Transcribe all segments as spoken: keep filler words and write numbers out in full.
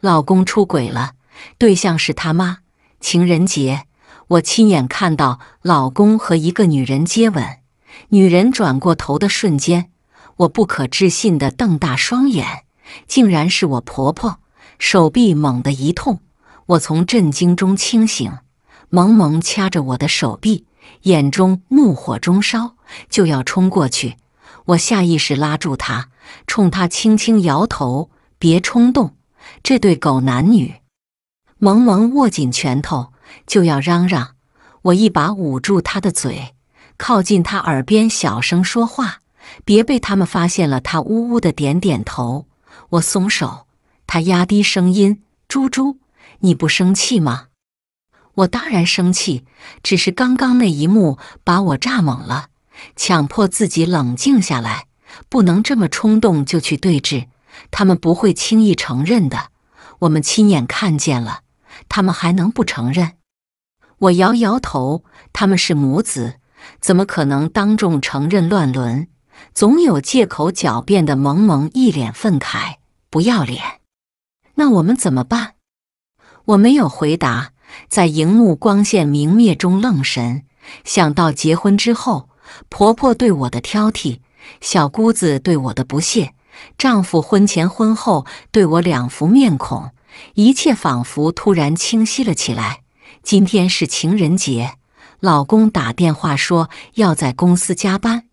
老公出轨了，对象是他妈。情人节，我亲眼看到老公和一个女人接吻，女人转过头的瞬间，我不可置信地瞪大双眼，竟然是我婆婆。手臂猛地一痛，我从震惊中清醒，萌萌掐着我的手臂，眼中怒火中烧，就要冲过去。我下意识拉住她，冲她轻轻摇头：“别冲动，这对狗男女。”萌萌握紧拳头，就要嚷嚷，我一把捂住她的嘴，靠近她耳边小声说话：“别被他们发现了。”她呜呜的点点头，我松手。她压低声音：“猪猪，你不生气吗？”我当然生气，只是刚刚那一幕把我炸懵了，强迫自己冷静下来，不能这么冲动就去对峙，他们不会轻易承认的。我们亲眼看见了，他们还能不承认？我摇摇头，他们是母子，怎么可能当众承认乱伦？总有借口狡辩的萌萌一脸愤慨：“不要脸！”那我们怎么办？我没有回答。在荧幕光线明灭中愣神，想到结婚之后婆婆对我的挑剔，小姑子对我的不屑，丈夫婚前婚后对我两副面孔，一切仿佛突然清晰了起来。今天是情人节，老公打电话说要在公司加班，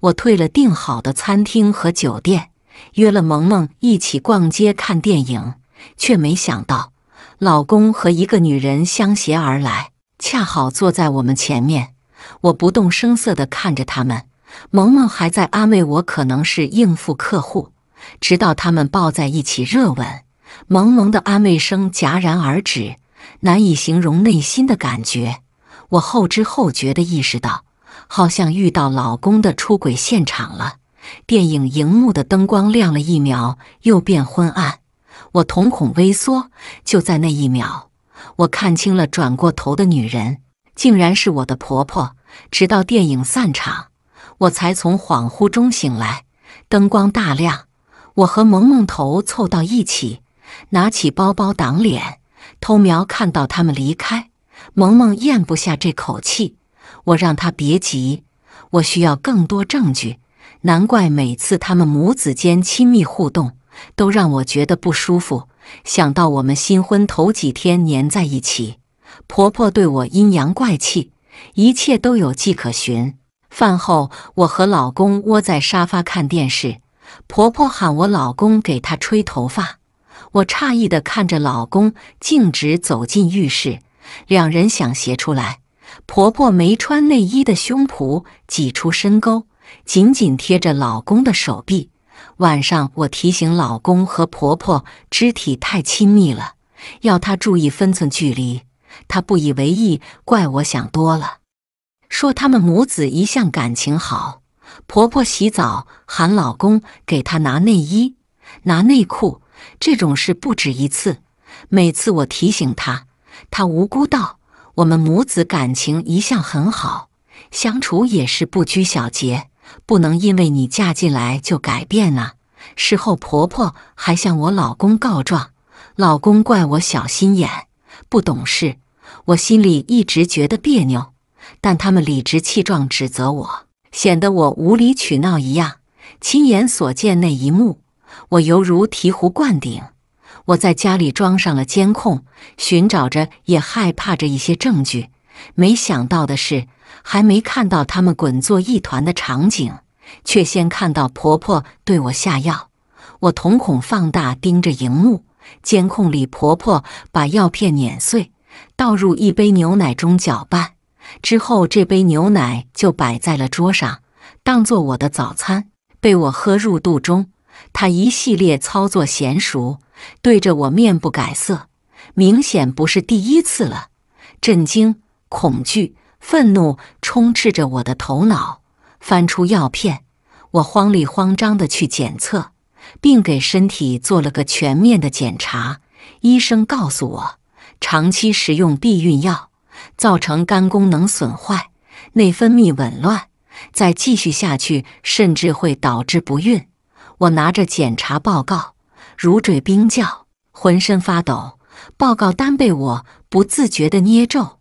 我退了订好的餐厅和酒店，约了萌萌一起逛街看电影，却没想到老公和一个女人相携而来，恰好坐在我们前面。我不动声色地看着他们，萌萌还在安慰我可能是应付客户，直到他们抱在一起热吻，萌萌的安慰声戛然而止，难以形容内心的感觉。我后知后觉地意识到，好像遇到老公的出轨现场了。电影荧幕的灯光亮了一秒，又变昏暗。我瞳孔微缩，就在那一秒，我看清了转过头的女人，竟然是我的婆婆。直到电影散场，我才从恍惚中醒来。灯光大亮，我和萌萌头凑到一起，拿起包包挡脸，偷瞄看到他们离开。萌萌咽不下这口气，我让她别急，我需要更多证据。难怪每次他们母子间亲密互动都让我觉得不舒服。想到我们新婚头几天黏在一起，婆婆对我阴阳怪气，一切都有迹可循。饭后，我和老公窝在沙发看电视，婆婆喊我老公给她吹头发，我诧异地看着老公径直走进浴室，两人想斜出来，婆婆没穿内衣的胸脯挤出深沟，紧紧贴着老公的手臂。晚上我提醒老公和婆婆肢体太亲密了，要她注意分寸距离，她不以为意，怪我想多了，说他们母子一向感情好。婆婆洗澡喊老公给她拿内衣拿内裤，这种事不止一次，每次我提醒她，她无辜道：“我们母子感情一向很好，相处也是不拘小节，不能因为你嫁进来就改变啊。”事后婆婆还向我老公告状，老公怪我小心眼不懂事，我心里一直觉得别扭，但他们理直气壮指责我，显得我无理取闹一样。亲眼所见那一幕，我犹如醍醐灌顶。我在家里装上了监控，寻找着也害怕着一些证据，没想到的是，还没看到他们滚作一团的场景，却先看到婆婆对我下药。我瞳孔放大盯着荧幕，监控里婆婆把药片碾碎，倒入一杯牛奶中搅拌，之后这杯牛奶就摆在了桌上，当作我的早餐，被我喝入肚中。她一系列操作娴熟，对着我面不改色，明显不是第一次了。震惊、恐惧、愤怒充斥着我的头脑。翻出药片，我慌里慌张地去检测，并给身体做了个全面的检查。医生告诉我，长期食用避孕药造成肝功能损坏，内分泌紊乱，再继续下去甚至会导致不孕。我拿着检查报告如坠冰窖，浑身发抖，报告单被我不自觉地捏皱。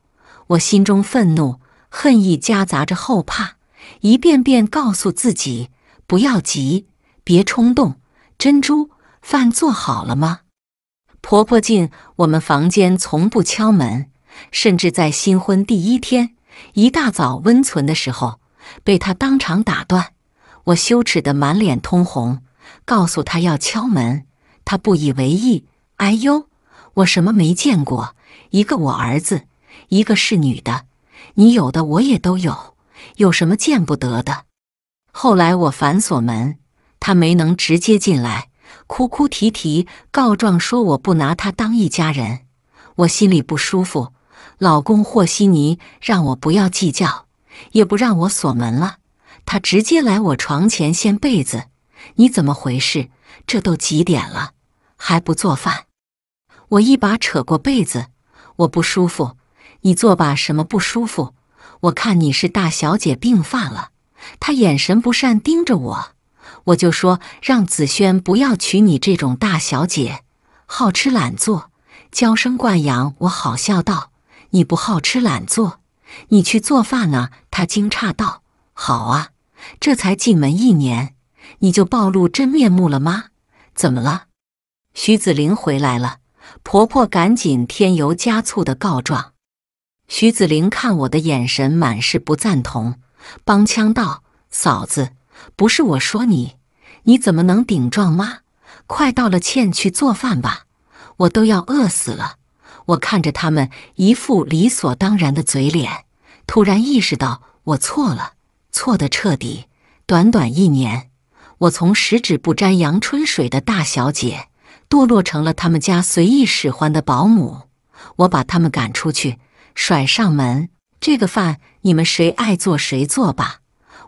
我心中愤怒、恨意夹杂着后怕，一遍遍告诉自己不要急，别冲动。珍珠，饭做好了吗？婆婆进我们房间从不敲门，甚至在新婚第一天一大早温存的时候，被她当场打断。我羞耻得满脸通红，告诉她要敲门，她不以为意。哎呦，我什么没见过？一个我儿子，一个是女的，你有的我也都有，有什么见不得的？后来我反锁门，她没能直接进来，哭哭啼啼告状说我不拿她当一家人。我心里不舒服，老公和稀泥让我不要计较，也不让我锁门了。他直接来我床前掀被子，你怎么回事？这都几点了，还不做饭？我一把扯过被子，我不舒服，你做吧，什么不舒服？我看你是大小姐病犯了。他眼神不善盯着我，我就说让子轩不要娶你这种大小姐，好吃懒做，娇生惯养。我好笑道：你不好吃懒做，你去做饭啊。他惊诧道：好啊，这才进门一年，你就暴露真面目了吗？怎么了？徐子玲回来了，婆婆赶紧添油加醋的告状。徐子玲看我的眼神满是不赞同，帮腔道：嫂子，不是我说你，你怎么能顶撞妈？快道了歉去做饭吧，我都要饿死了。我看着他们一副理所当然的嘴脸，突然意识到我错了，错得彻底。短短一年，我从十指不沾阳春水的大小姐堕落成了他们家随意使唤的保姆。我把他们赶出去，甩上门：这个饭你们谁爱做谁做吧。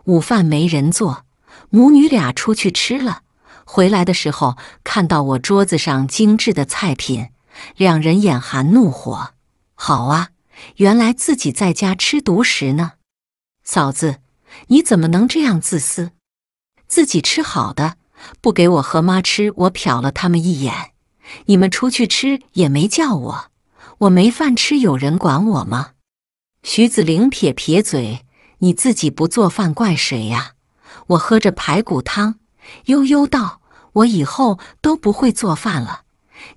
午饭没人做，母女俩出去吃了，回来的时候看到我桌子上精致的菜品，两人眼含怒火：好啊，原来自己在家吃独食呢。嫂子，你怎么能这样自私？自己吃好的不给我和妈吃。我瞟了他们一眼：你们出去吃也没叫我，我没饭吃有人管我吗？徐子玲撇撇嘴：你自己不做饭怪谁呀？我喝着排骨汤悠悠道：我以后都不会做饭了。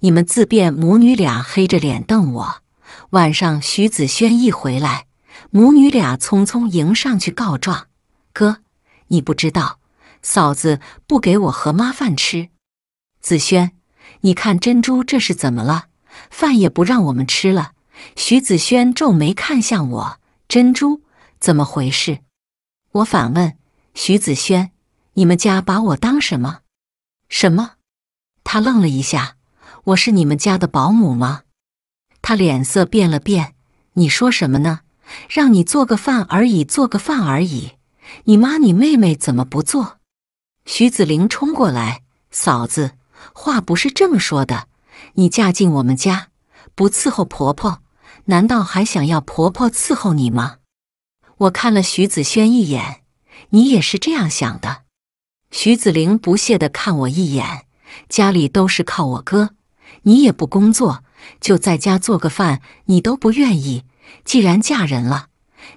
你们自便。母女俩黑着脸瞪我。晚上徐子轩一回来，母女俩匆匆迎上去告状：哥，你不知道，嫂子不给我和妈饭吃。子轩，你看珍珠这是怎么了？饭也不让我们吃了。徐子轩皱眉看向我：珍珠，怎么回事？我反问：徐子轩，你们家把我当什么？什么？他愣了一下：我是你们家的保姆吗？他脸色变了变：你说什么呢？让你做个饭而已，做个饭而已。你妈你妹妹怎么不做？徐子玲冲过来：嫂子，话不是这么说的。你嫁进我们家，不伺候婆婆，难道还想要婆婆伺候你吗？我看了徐子轩一眼：你也是这样想的？徐子玲不屑地看我一眼：家里都是靠我哥，你也不工作，就在家做个饭你都不愿意。既然嫁人了，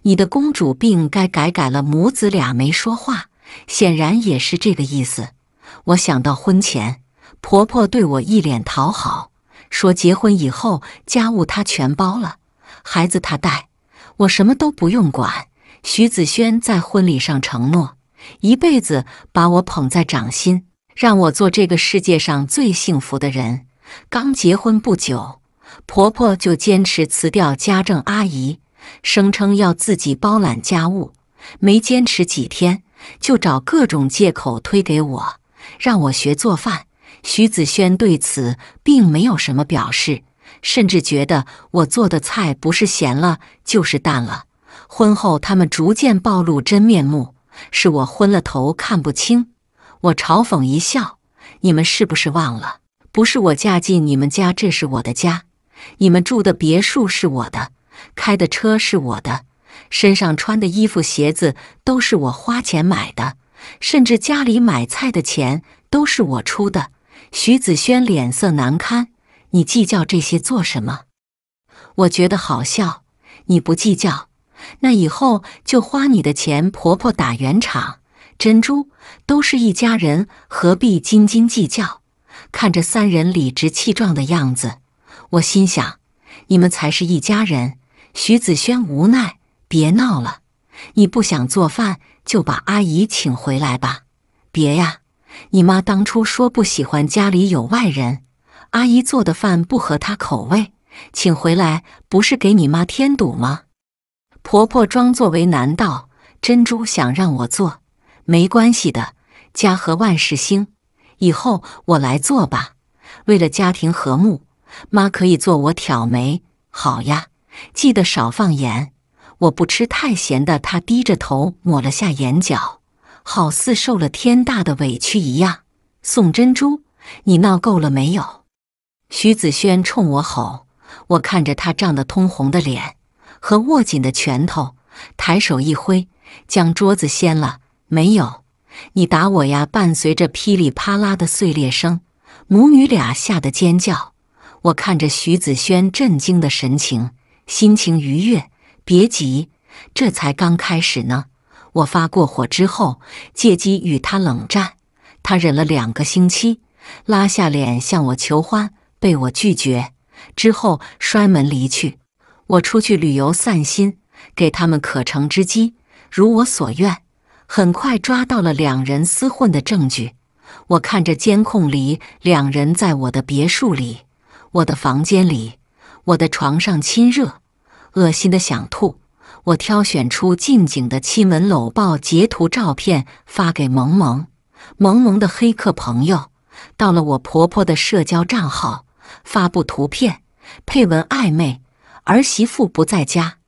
你的公主病该改改了。母子俩没说话，显然也是这个意思。我想到婚前婆婆对我一脸讨好，说结婚以后家务她全包了，孩子她带，我什么都不用管。徐子轩在婚礼上承诺，一辈子把我捧在掌心，让我做这个世界上最幸福的人。刚结婚不久，婆婆就坚持辞掉家政阿姨，声称要自己包揽家务。没坚持几天，就找各种借口推给我，让我学做饭。徐子轩对此并没有什么表示，甚至觉得我做的菜不是咸了就是淡了。婚后他们逐渐暴露真面目，是我昏了头看不清。我嘲讽一笑：你们是不是忘了？不是我嫁进你们家，这是我的家。你们住的别墅是我的，开的车是我的，身上穿的衣服鞋子都是我花钱买的，甚至家里买菜的钱都是我出的。徐子轩脸色难堪：你计较这些做什么？我觉得好笑，你不计较，那以后就花你的钱。婆婆打圆场，珍珠都是一家人，何必斤斤计较？看着三人理直气壮的样子，我心想，你们才是一家人。徐子轩无奈，别闹了，你不想做饭就把阿姨请回来吧。别呀，你妈当初说不喜欢家里有外人，阿姨做的饭不合她口味，请回来不是给你妈添堵吗？婆婆装作为难道，珍珠想让我做，没关系的，家和万事兴，以后我来做吧。为了家庭和睦，妈可以做我挑眉。好呀，记得少放盐，我不吃太咸的。她低着头抹了下眼角，好似受了天大的委屈一样。宋珍珠，你闹够了没有？徐子轩冲我吼，我看着他涨得通红的脸和握紧的拳头，抬手一挥，将桌子掀了。没有，你打我呀！伴随着噼里啪啦的碎裂声，母女俩吓得尖叫。我看着徐子轩震惊的神情，心情愉悦。别急，这才刚开始呢。我发过火之后，借机与他冷战。他忍了两个星期，拉下脸向我求欢，被我拒绝之后摔门离去。我出去旅游散心，给他们可乘之机。如我所愿，很快抓到了两人厮混的证据。我看着监控里两人在我的别墅里、我的房间里、我的床上亲热，恶心的想吐。我挑选出近景的亲吻搂抱截图照片发给萌萌，萌萌的黑客朋友到了我婆婆的社交账号，发布图片，配文暧昧。儿媳妇不在家，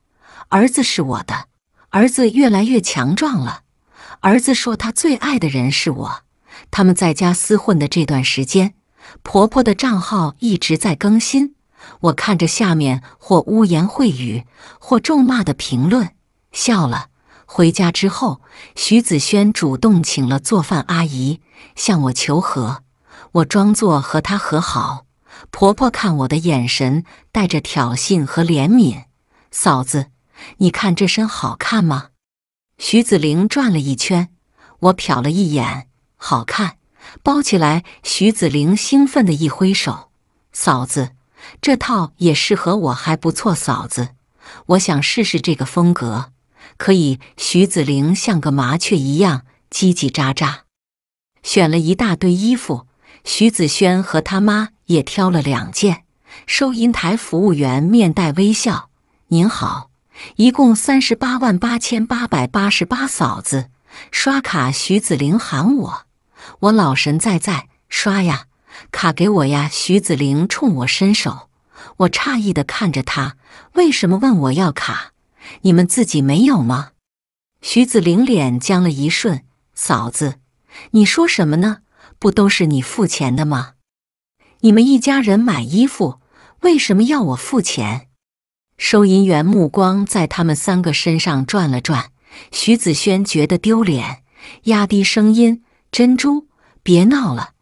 儿子是我的。儿子越来越强壮了，儿子说他最爱的人是我。他们在家厮混的这段时间，婆婆的账号一直在更新。我看着下面或污言秽语或咒骂的评论，笑了。回家之后，徐子轩主动请了做饭阿姨，向我求和。我装作和她和好。婆婆看我的眼神带着挑衅和怜悯。嫂子，你看这身好看吗？徐子玲转了一圈，我瞟了一眼，好看，包起来。徐子玲兴奋地一挥手，嫂子，这套也适合我，还不错。嫂子，我想试试这个风格，可以。徐子玲像个麻雀一样叽叽喳喳，选了一大堆衣服。徐子轩和他妈也挑了两件。收银台服务员面带微笑，您好，一共三十八万八千八百八十八。嫂子，刷卡。徐子玲喊我，我老神在在，刷呀，卡给我呀。徐子玲冲我伸手，我诧异地看着她，为什么问我要卡？你们自己没有吗？徐子玲脸僵了一瞬，嫂子，你说什么呢？不都是你付钱的吗？你们一家人买衣服，为什么要我付钱？收银员目光在他们三个身上转了转。徐子轩觉得丢脸，压低声音，珍珠，别闹了，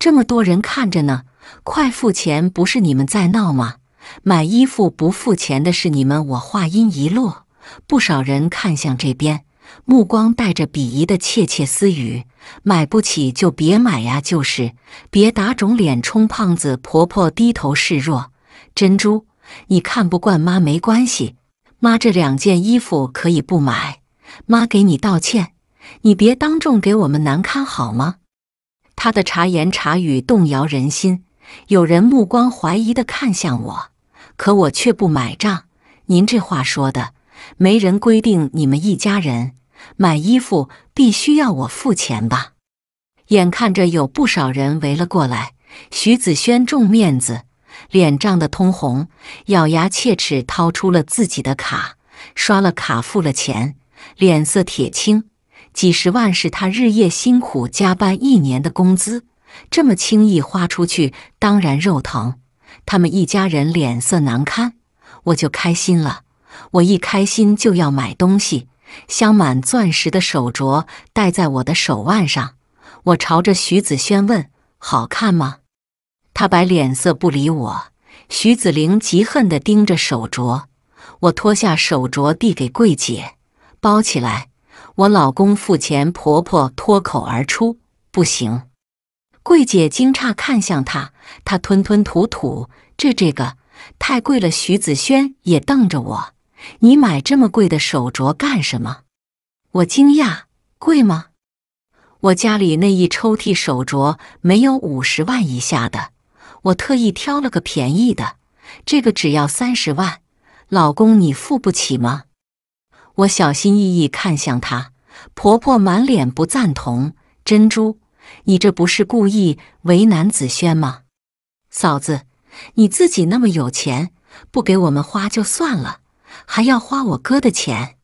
这么多人看着呢，快付钱。不是你们在闹吗？买衣服不付钱的是你们。我话音一落，不少人看向这边，目光带着鄙夷的窃窃私语。买不起就别买呀，就是别打肿脸充胖子。婆婆低头示弱，珍珠，你看不惯妈没关系，妈这两件衣服可以不买，妈给你道歉，你别当众给我们难堪好吗？她的茶言茶语动摇人心。有人目光怀疑地看向我，可我却不买账。您这话说的，没人规定你们一家人买衣服必须要我付钱吧？眼看着有不少人围了过来，徐子轩重面子，脸涨得通红，咬牙切齿掏出了自己的卡，刷了卡付了钱，脸色铁青。几十万是他日夜辛苦加班一年的工资，这么轻易花出去，当然肉疼。他们一家人脸色难看，我就开心了。我一开心就要买东西。镶满钻石的手镯戴在我的手腕上，我朝着徐子轩问，好看吗？他摆脸色不理我。徐子玲极恨地盯着手镯，我脱下手镯递给桂姐，包起来。我老公付钱，婆婆脱口而出：“不行！”桂姐惊诧看向他，他吞吞吐吐：“这这个太贵了。”徐子轩也瞪着我：“你买这么贵的手镯干什么？”我惊讶：“贵吗？”我家里那一抽屉手镯没有五十万以下的，我特意挑了个便宜的，这个只要三十万。老公，你付不起吗？我小心翼翼看向她，婆婆满脸不赞同。珍珠，你这不是故意为难子轩吗？嫂子，你自己那么有钱，不给我们花就算了，还要花我哥的钱。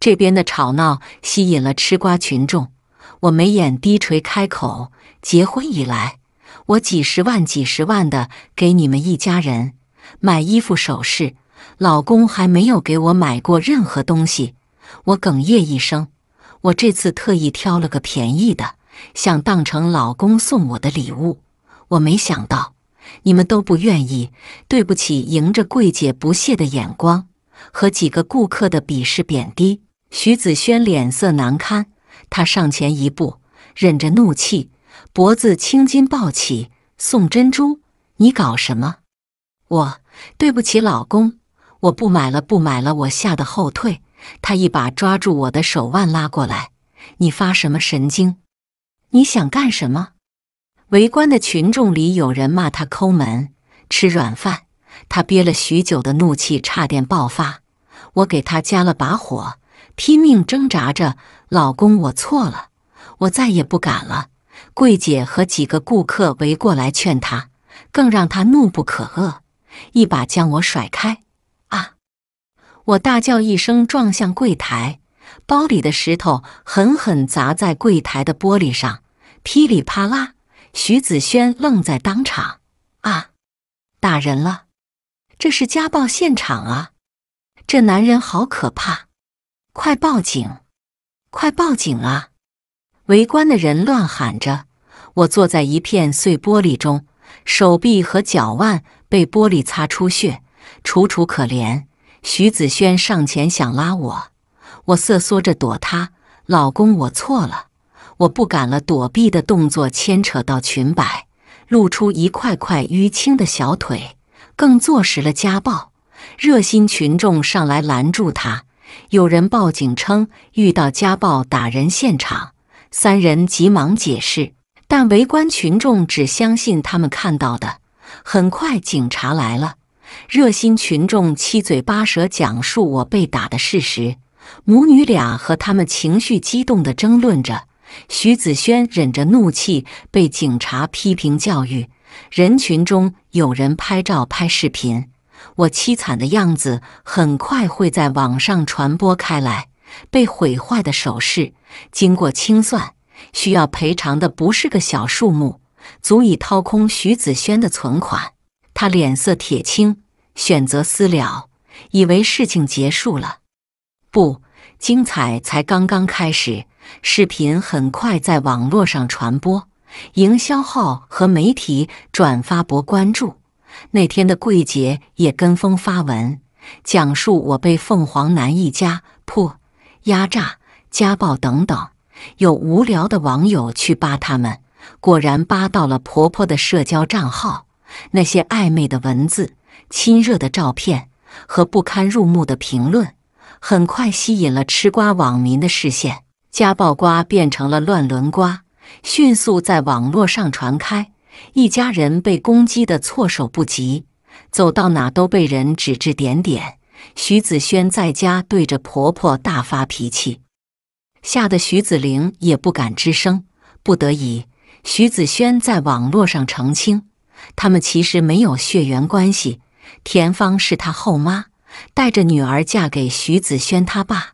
这边的吵闹吸引了吃瓜群众。我眉眼低垂，开口：“结婚以来，我几十万、几十万的给你们一家人买衣服、首饰，老公还没有给我买过任何东西。”我哽咽一声：“我这次特意挑了个便宜的，想当成老公送我的礼物。我没想到你们都不愿意，对不起。”迎着桂姐不屑的眼光和几个顾客的鄙视贬低，徐子轩脸色难堪。他上前一步，忍着怒气，脖子青筋暴起：“宋珍珠，你搞什么？”我：“对不起，老公，我不买了，不买了。”我吓得后退，他一把抓住我的手腕拉过来：“你发什么神经？你想干什么？”围观的群众里有人骂他抠门、吃软饭，他憋了许久的怒气差点爆发，我给他加了把火。拼命挣扎着：“老公，我错了，我再也不敢了。”桂姐和几个顾客围过来劝她，更让她怒不可遏，一把将我甩开。啊！我大叫一声，撞向柜台，包里的石头狠狠砸在柜台的玻璃上，噼里啪啦。徐子轩愣在当场。啊！打人了！这是家暴现场啊！这男人好可怕！快报警！快报警啊！围观的人乱喊着。我坐在一片碎玻璃中，手臂和脚腕被玻璃擦出血，楚楚可怜。徐子轩上前想拉我，我瑟缩着躲他。“老公，我错了，我不敢了。”躲避的动作牵扯到裙摆，露出一块块淤青的小腿，更坐实了家暴。热心群众上来拦住他。有人报警称遇到家暴打人现场，三人急忙解释，但围观群众只相信他们看到的。很快警察来了，热心群众七嘴八舌讲述我被打的事实，母女俩和他们情绪激动地争论着。徐子轩忍着怒气被警察批评教育，人群中有人拍照拍视频。我凄惨的样子很快会在网上传播开来，被毁坏的首饰，经过清算，需要赔偿的不是个小数目，足以掏空徐子轩的存款。他脸色铁青，选择私了，以为事情结束了。不，精彩才刚刚开始。视频很快在网络上传播，营销号和媒体转发博关注。那天的桂姐也跟风发文，讲述我被凤凰男一家迫、压榨、家暴等等。有无聊的网友去扒他们，果然扒到了婆婆的社交账号。那些暧昧的文字、亲热的照片和不堪入目的评论，很快吸引了吃瓜网民的视线。家暴瓜变成了乱伦瓜，迅速在网络上传开。一家人被攻击得措手不及，走到哪都被人指指点点。徐子轩在家对着婆婆大发脾气，吓得徐子玲也不敢吱声。不得已，徐子轩在网络上澄清，他们其实没有血缘关系，田芳是他后妈，带着女儿嫁给徐子轩他爸。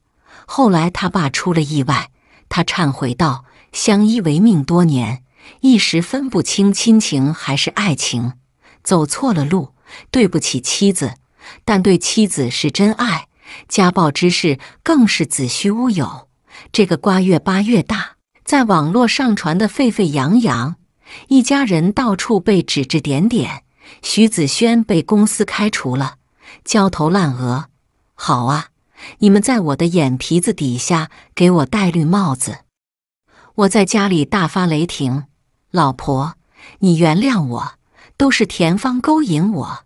后来他爸出了意外，他忏悔道：“相依为命多年，一时分不清亲情还是爱情，走错了路，对不起妻子，但对妻子是真爱。”家暴之事更是子虚乌有，这个瓜越扒越大，在网络上传得沸沸扬扬。一家人到处被指指点点。徐子轩被公司开除了，焦头烂额。好啊，你们在我的眼皮子底下给我戴绿帽子！我在家里大发雷霆，老婆，你原谅我，都是田芳勾引我，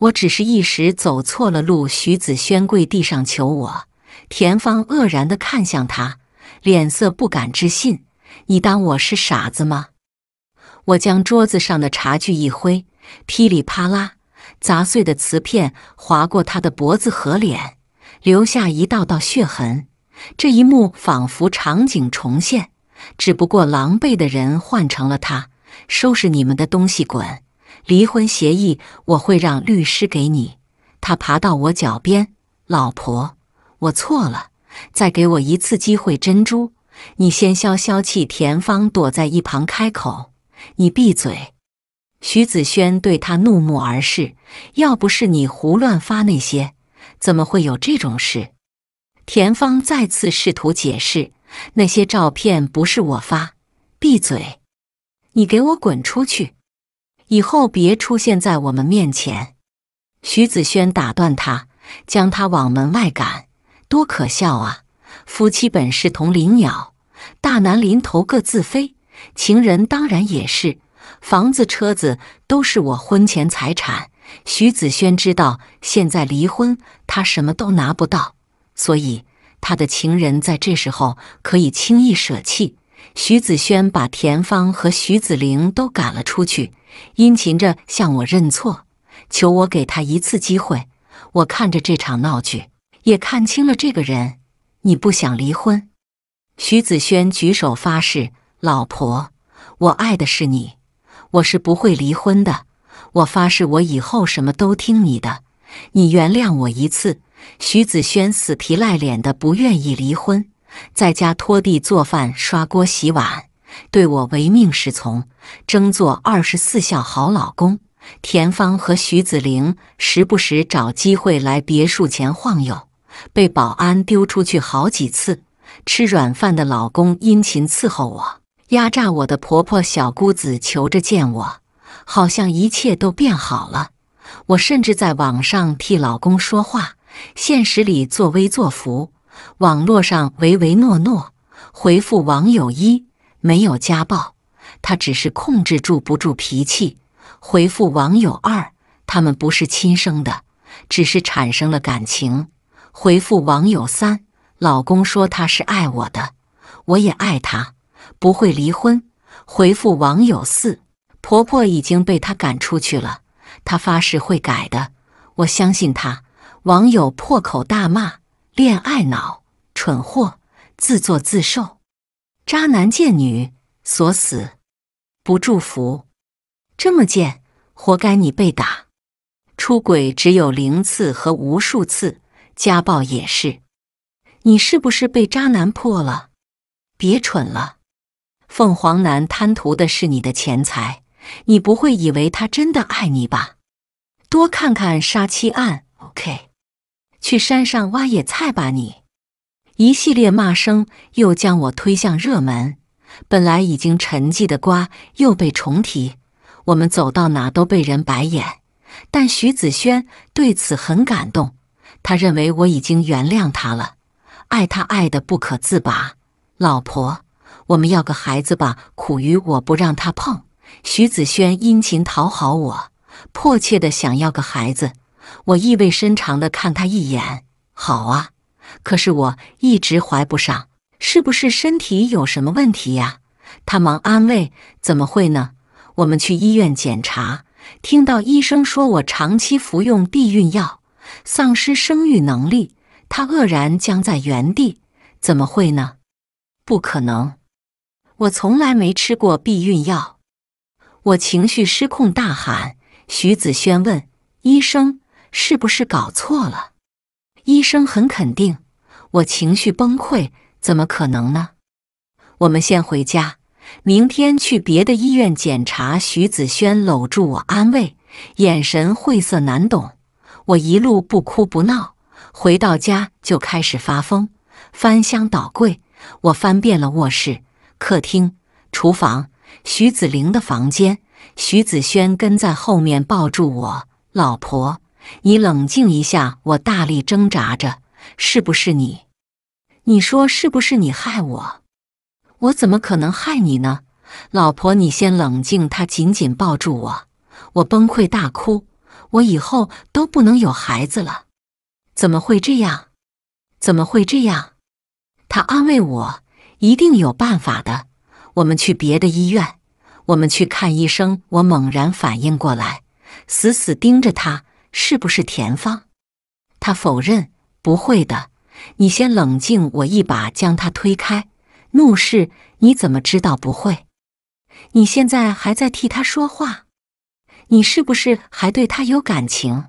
我只是一时走错了路。徐子轩跪地上求我，田芳愕然地看向他，脸色不敢置信。你当我是傻子吗？我将桌子上的茶具一挥，噼里啪啦，砸碎的瓷片划过他的脖子和脸，留下一道道血痕。这一幕仿佛场景重现，只不过狼狈的人换成了他。收拾你们的东西滚！离婚协议我会让律师给你。他爬到我脚边，老婆，我错了，再给我一次机会。珍珠，你先消消气。田芳躲在一旁开口，你闭嘴。徐子轩对他怒目而视，要不是你胡乱发那些，怎么会有这种事？田芳再次试图解释，那些照片不是我发。闭嘴！你给我滚出去，以后别出现在我们面前。徐子轩打断他，将他往门外赶。多可笑啊！夫妻本是同林鸟，大难临头各自飞，情人当然也是。房子车子都是我婚前财产。徐子轩知道现在离婚他什么都拿不到，所以他的情人在这时候可以轻易舍弃。徐子轩把田芳和徐子玲都赶了出去，殷勤着向我认错，求我给他一次机会。我看着这场闹剧，也看清了这个人。你不想离婚？徐子轩举手发誓，老婆，我爱的是你，我是不会离婚的。我发誓，我以后什么都听你的，你原谅我一次。徐子轩死皮赖脸的不愿意离婚，在家拖地做饭、刷锅洗碗，对我唯命是从，争做二十四孝好老公。田芳和徐子玲时不时找机会来别墅前晃悠，被保安丢出去好几次。吃软饭的老公殷勤伺候我，压榨我的婆婆小姑子求着见我，好像一切都变好了。我甚至在网上替老公说话，现实里作威作福，网络上唯唯诺诺。回复网友一，没有家暴，他只是控制住不住脾气。回复网友二，他们不是亲生的，只是产生了感情。回复网友三，老公说他是爱我的，我也爱他，不会离婚。回复网友四，婆婆已经被他赶出去了，他发誓会改的，我相信他。网友破口大骂，恋爱脑，蠢货，自作自受，渣男贱女，锁死，不祝福，这么贱，活该你被打。出轨只有零次和无数次，家暴也是。你是不是被渣男破了？别蠢了，凤凰男贪图的是你的钱财，你不会以为他真的爱你吧？多看看杀妻案 ，OK， 去山上挖野菜吧你！一系列骂声又将我推向热门，本来已经沉寂的瓜又被重提，我们走到哪都被人白眼。但徐子轩对此很感动，他认为我已经原谅他了，爱他爱得不可自拔。老婆，我们要个孩子吧。苦于我不让他碰，徐子轩殷勤讨好我，迫切的想要个孩子。我意味深长的看他一眼，好啊，可是我一直怀不上，是不是身体有什么问题呀？他忙安慰，怎么会呢？我们去医院检查，听到医生说我长期服用避孕药，丧失生育能力。他愕然僵在原地，怎么会呢？不可能，我从来没吃过避孕药。我情绪失控大喊。徐子轩问，医生是不是搞错了？医生很肯定。我情绪崩溃，怎么可能呢？我们先回家，明天去别的医院检查。徐子轩搂住我安慰，眼神晦涩难懂。我一路不哭不闹，回到家就开始发疯，翻箱倒柜。我翻遍了卧室、客厅、厨房，徐子玲的房间。徐子轩跟在后面抱住我：“老婆，你冷静一下。”我大力挣扎着：“是不是你？你说是不是你害我？”“我怎么可能害你呢？”“老婆，你先冷静。”他紧紧抱住我，我崩溃大哭：“我以后都不能有孩子了！怎么会这样？怎么会这样？”他安慰我：“一定有办法的，我们去别的医院，我们去看医生。”我猛然反应过来，死死盯着他：“是不是田芳？”他否认：“不会的，你先冷静。”我一把将他推开，怒视：“你怎么知道不会？你现在还在替他说话？你是不是还对他有感情？”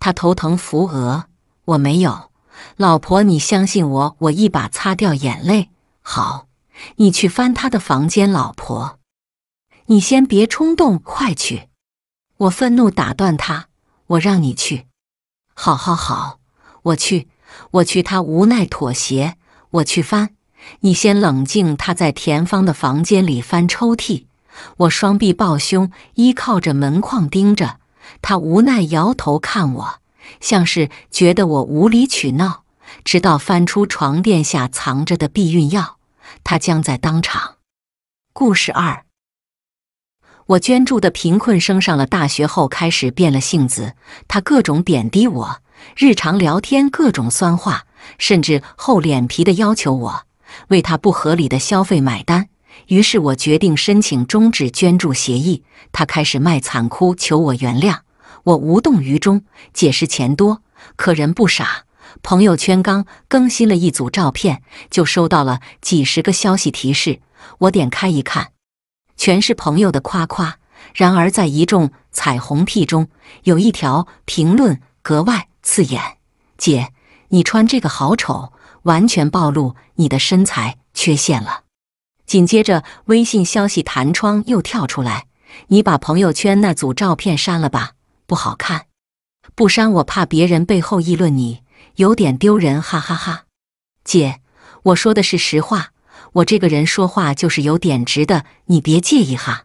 他头疼扶额：“我没有。”“老婆，你相信我。”我一把擦掉眼泪：“好，你去翻他的房间。老婆，你先别冲动，快去！”我愤怒打断他：“我让你去。”“好好好，我去，我去。”他无奈妥协：“我去翻，你先冷静。”他在田芳的房间里翻抽屉，我双臂抱胸，依靠着门框盯着他，无奈摇头看我，像是觉得我无理取闹，直到翻出床垫下藏着的避孕药，他将在当场。故事二，我捐助的贫困生上了大学后开始变了性子，他各种贬低我，日常聊天各种酸话，甚至厚脸皮的要求我为他不合理的消费买单。于是我决定申请终止捐助协议，他开始卖惨哭求我原谅，我无动于衷，解释钱多，可人不傻。朋友圈刚更新了一组照片，就收到了几十个消息提示，我点开一看，全是朋友的夸夸。然而在一众彩虹屁中，有一条评论格外刺眼：“姐，你穿这个好丑，完全暴露你的身材缺陷了。”紧接着微信消息弹窗又跳出来：“你把朋友圈那组照片删了吧，不好看。”不删我怕别人背后议论你，有点丢人，哈哈哈哈。姐，我说的是实话，我这个人说话就是有点直的，你别介意哈。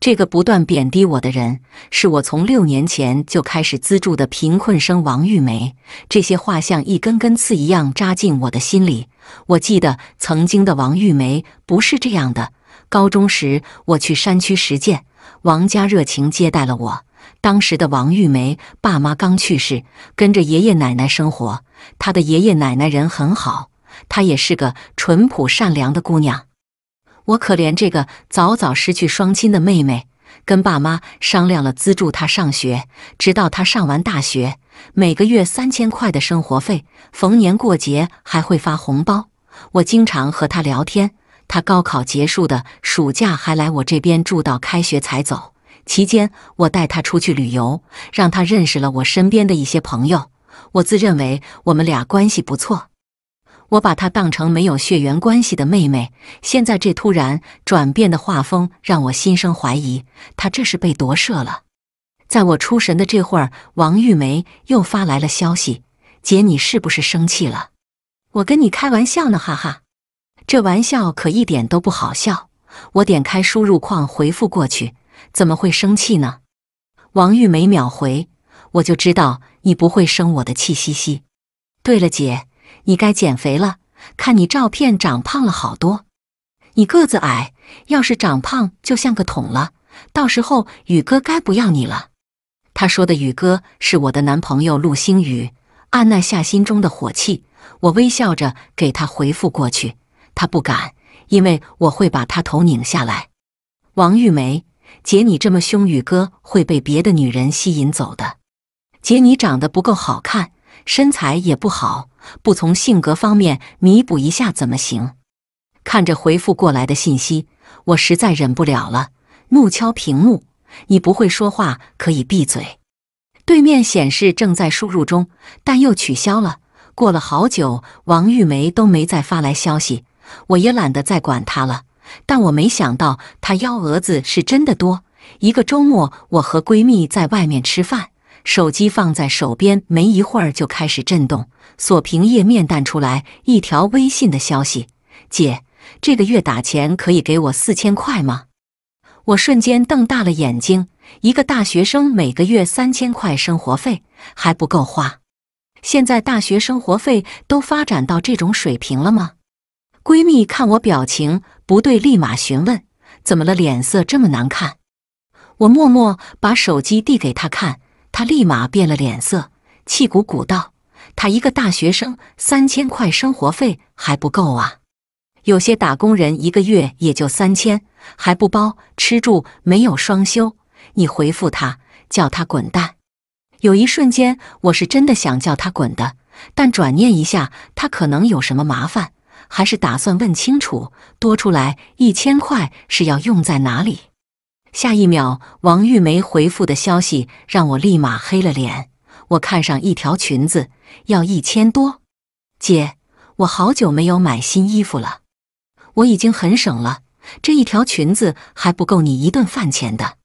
这个不断贬低我的人，是我从六年前就开始资助的贫困生王玉梅。这些话像一根根刺一样扎进我的心里。我记得曾经的王玉梅不是这样的。高中时我去山区实践，王家热情接待了我。当时的王玉梅爸妈刚去世，跟着爷爷奶奶生活，她的爷爷奶奶人很好，她也是个淳朴善良的姑娘。我可怜这个早早失去双亲的妹妹，跟爸妈商量了资助她上学，直到她上完大学，每个月三千块的生活费，逢年过节还会发红包。我经常和她聊天，她高考结束的暑假还来我这边住到开学才走。期间我带他出去旅游，让他认识了我身边的一些朋友。我自认为我们俩关系不错，我把他当成没有血缘关系的妹妹。现在这突然转变的画风让我心生怀疑，他这是被夺舍了。在我出神的这会儿，王玉梅又发来了消息：“姐，你是不是生气了？我跟你开玩笑呢，哈哈。”这玩笑可一点都不好笑。我点开输入框回复过去：“怎么会生气呢？”王玉梅秒回：“我就知道你不会生我的气，嘻嘻。对了，姐，你该减肥了，看你照片长胖了好多。你个子矮，要是长胖就像个桶了，到时候宇哥该不要你了。”他说的宇哥是我的男朋友陆星宇。按捺下心中的火气，我微笑着给他回复过去。他不敢，因为我会把他头拧下来。王玉梅：“姐，你这么凶，宇哥会被别的女人吸引走的。姐，你长得不够好看，身材也不好，不从性格方面弥补一下怎么行？”看着回复过来的信息，我实在忍不了了，怒敲屏幕：“你不会说话可以闭嘴！”对面显示正在输入中，但又取消了。过了好久，王玉梅都没再发来消息，我也懒得再管她了。但我没想到她幺蛾子是真的多。一个周末，我和闺蜜在外面吃饭，手机放在手边，没一会儿就开始震动，锁屏页面弹出来一条微信的消息：“姐，这个月打钱可以给我四千块吗？”我瞬间瞪大了眼睛，一个大学生每个月三千块生活费还不够花。现在大学生活费都发展到这种水平了吗？闺蜜看我表情不对，立马询问：“怎么了？脸色这么难看？”我默默把手机递给她看，她立马变了脸色，气鼓鼓道：“她一个大学生，三千块生活费还不够啊！有些打工人一个月也就三千，还不包吃住，没有双休。你回复她，叫她滚蛋。”有一瞬间，我是真的想叫她滚的，但转念一下，她可能有什么麻烦。还是打算问清楚，多出来一千块是要用在哪里？下一秒，王玉梅回复的消息让我立马黑了脸。我看上一条裙子，要一千多。姐，我好久没有买新衣服了，我已经很省了，这一条裙子还不够你一顿饭钱的。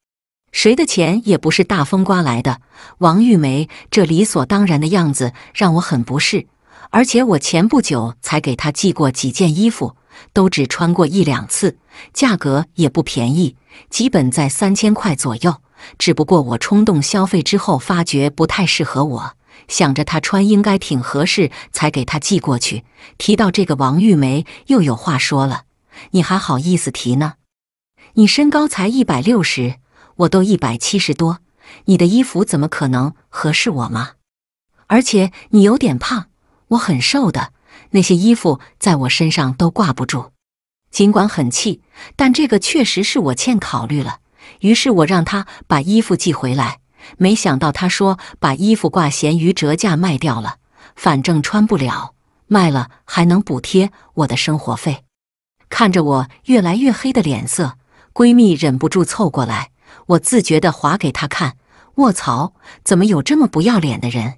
谁的钱也不是大风刮来的。王玉梅这理所当然的样子让我很不适。而且我前不久才给她寄过几件衣服，都只穿过一两次，价格也不便宜，基本在三千块左右。只不过我冲动消费之后发觉不太适合我，想着她穿应该挺合适，才给她寄过去。提到这个，王玉梅又有话说了：“你还好意思提呢？你身高才一百六十，我都一百七十多，你的衣服怎么可能合适我吗？而且你有点胖。”我很瘦的，那些衣服在我身上都挂不住。尽管很气，但这个确实是我欠考虑了。于是我让他把衣服寄回来，没想到他说把衣服挂闲鱼折价卖掉了，反正穿不了，卖了还能补贴我的生活费。看着我越来越黑的脸色，闺蜜忍不住凑过来，我自觉地划给她看。卧槽，怎么有这么不要脸的人？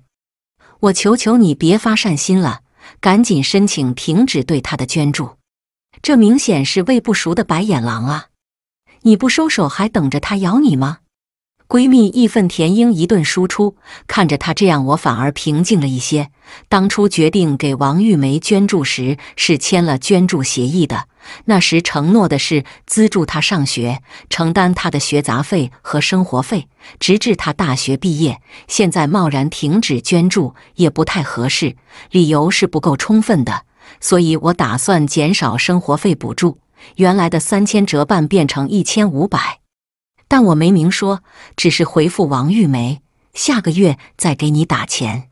我求求你别发善心了，赶紧申请停止对他的捐助。这明显是喂不熟的白眼狼啊！你不收手还等着他咬你吗？闺蜜义愤填膺一顿输出，看着她这样，我反而平静了一些。当初决定给王玉梅捐助时是签了捐助协议的，那时承诺的是资助她上学，承担她的学杂费和生活费，直至她大学毕业。现在贸然停止捐助也不太合适，理由是不够充分的，所以我打算减少生活费补助，原来的三千折半变成一千五百。但我没明说，只是回复王玉梅下个月再给你打钱。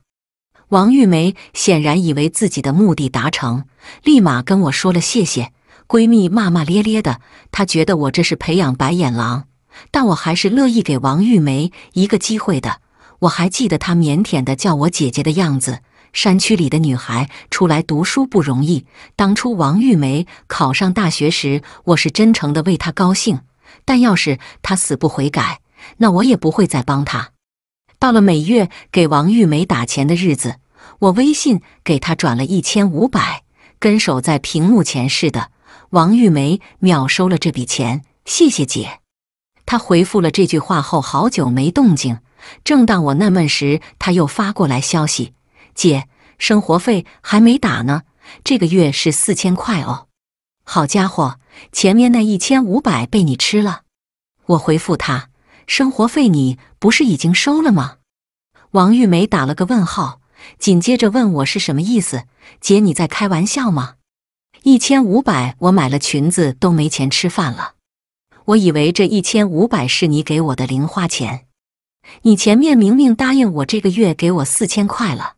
王玉梅显然以为自己的目的达成，立马跟我说了谢谢。闺蜜骂骂咧咧的，她觉得我这是培养白眼狼，但我还是乐意给王玉梅一个机会的。我还记得她腼腆的叫我姐姐的样子，山区里的女孩出来读书不容易，当初王玉梅考上大学时，我是真诚的为她高兴。但要是他死不悔改，那我也不会再帮他。到了每月给王玉梅打钱的日子，我微信给他转了一千五百，跟守在屏幕前似的。王玉梅秒收了这笔钱，谢谢姐。他回复了这句话后，好久没动静。正当我纳闷时，他又发过来消息：“姐，生活费还没打呢，这个月是四千块哦。”好家伙，前面那一千五百被你吃了。我回复他：“生活费你不是已经收了吗？”王玉梅打了个问号，紧接着问我是什么意思。姐，你在开玩笑吗？一千五百，我买了裙子都没钱吃饭了。我以为这一千五百是你给我的零花钱。你前面明明答应我这个月给我四千块了。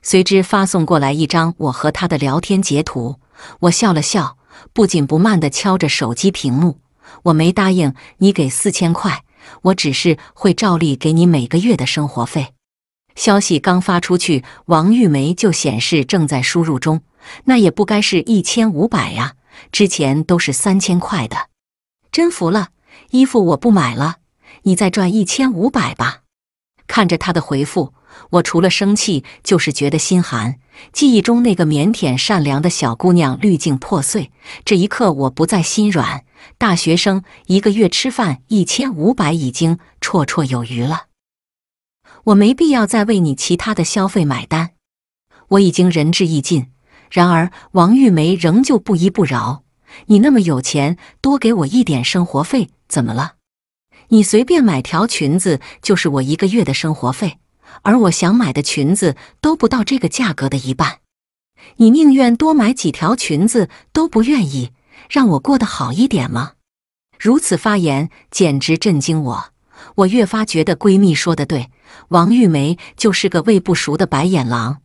随之发送过来一张我和他的聊天截图，我笑了笑。不紧不慢地敲着手机屏幕，我没答应你给四千块，我只是会照例给你每个月的生活费。消息刚发出去，王玉梅就显示正在输入中，那也不该是一千五百呀，之前都是三千块的。真服了，衣服我不买了，你再赚一千五百吧。看着她的回复，我除了生气就是觉得心寒，记忆中那个腼腆善良的小姑娘滤镜破碎。这一刻我不再心软，大学生一个月吃饭一千五百已经绰绰有余了，我没必要再为你其他的消费买单。我已经仁至义尽，然而王玉梅仍旧不依不饶：“你那么有钱，多给我一点生活费怎么了？你随便买条裙子就是我一个月的生活费，而我想买的裙子都不到这个价格的一半。你宁愿多买几条裙子都不愿意让我过得好一点吗？如此发言简直震惊我，我越发觉得闺蜜说的对，王玉梅就是个喂不熟的白眼狼。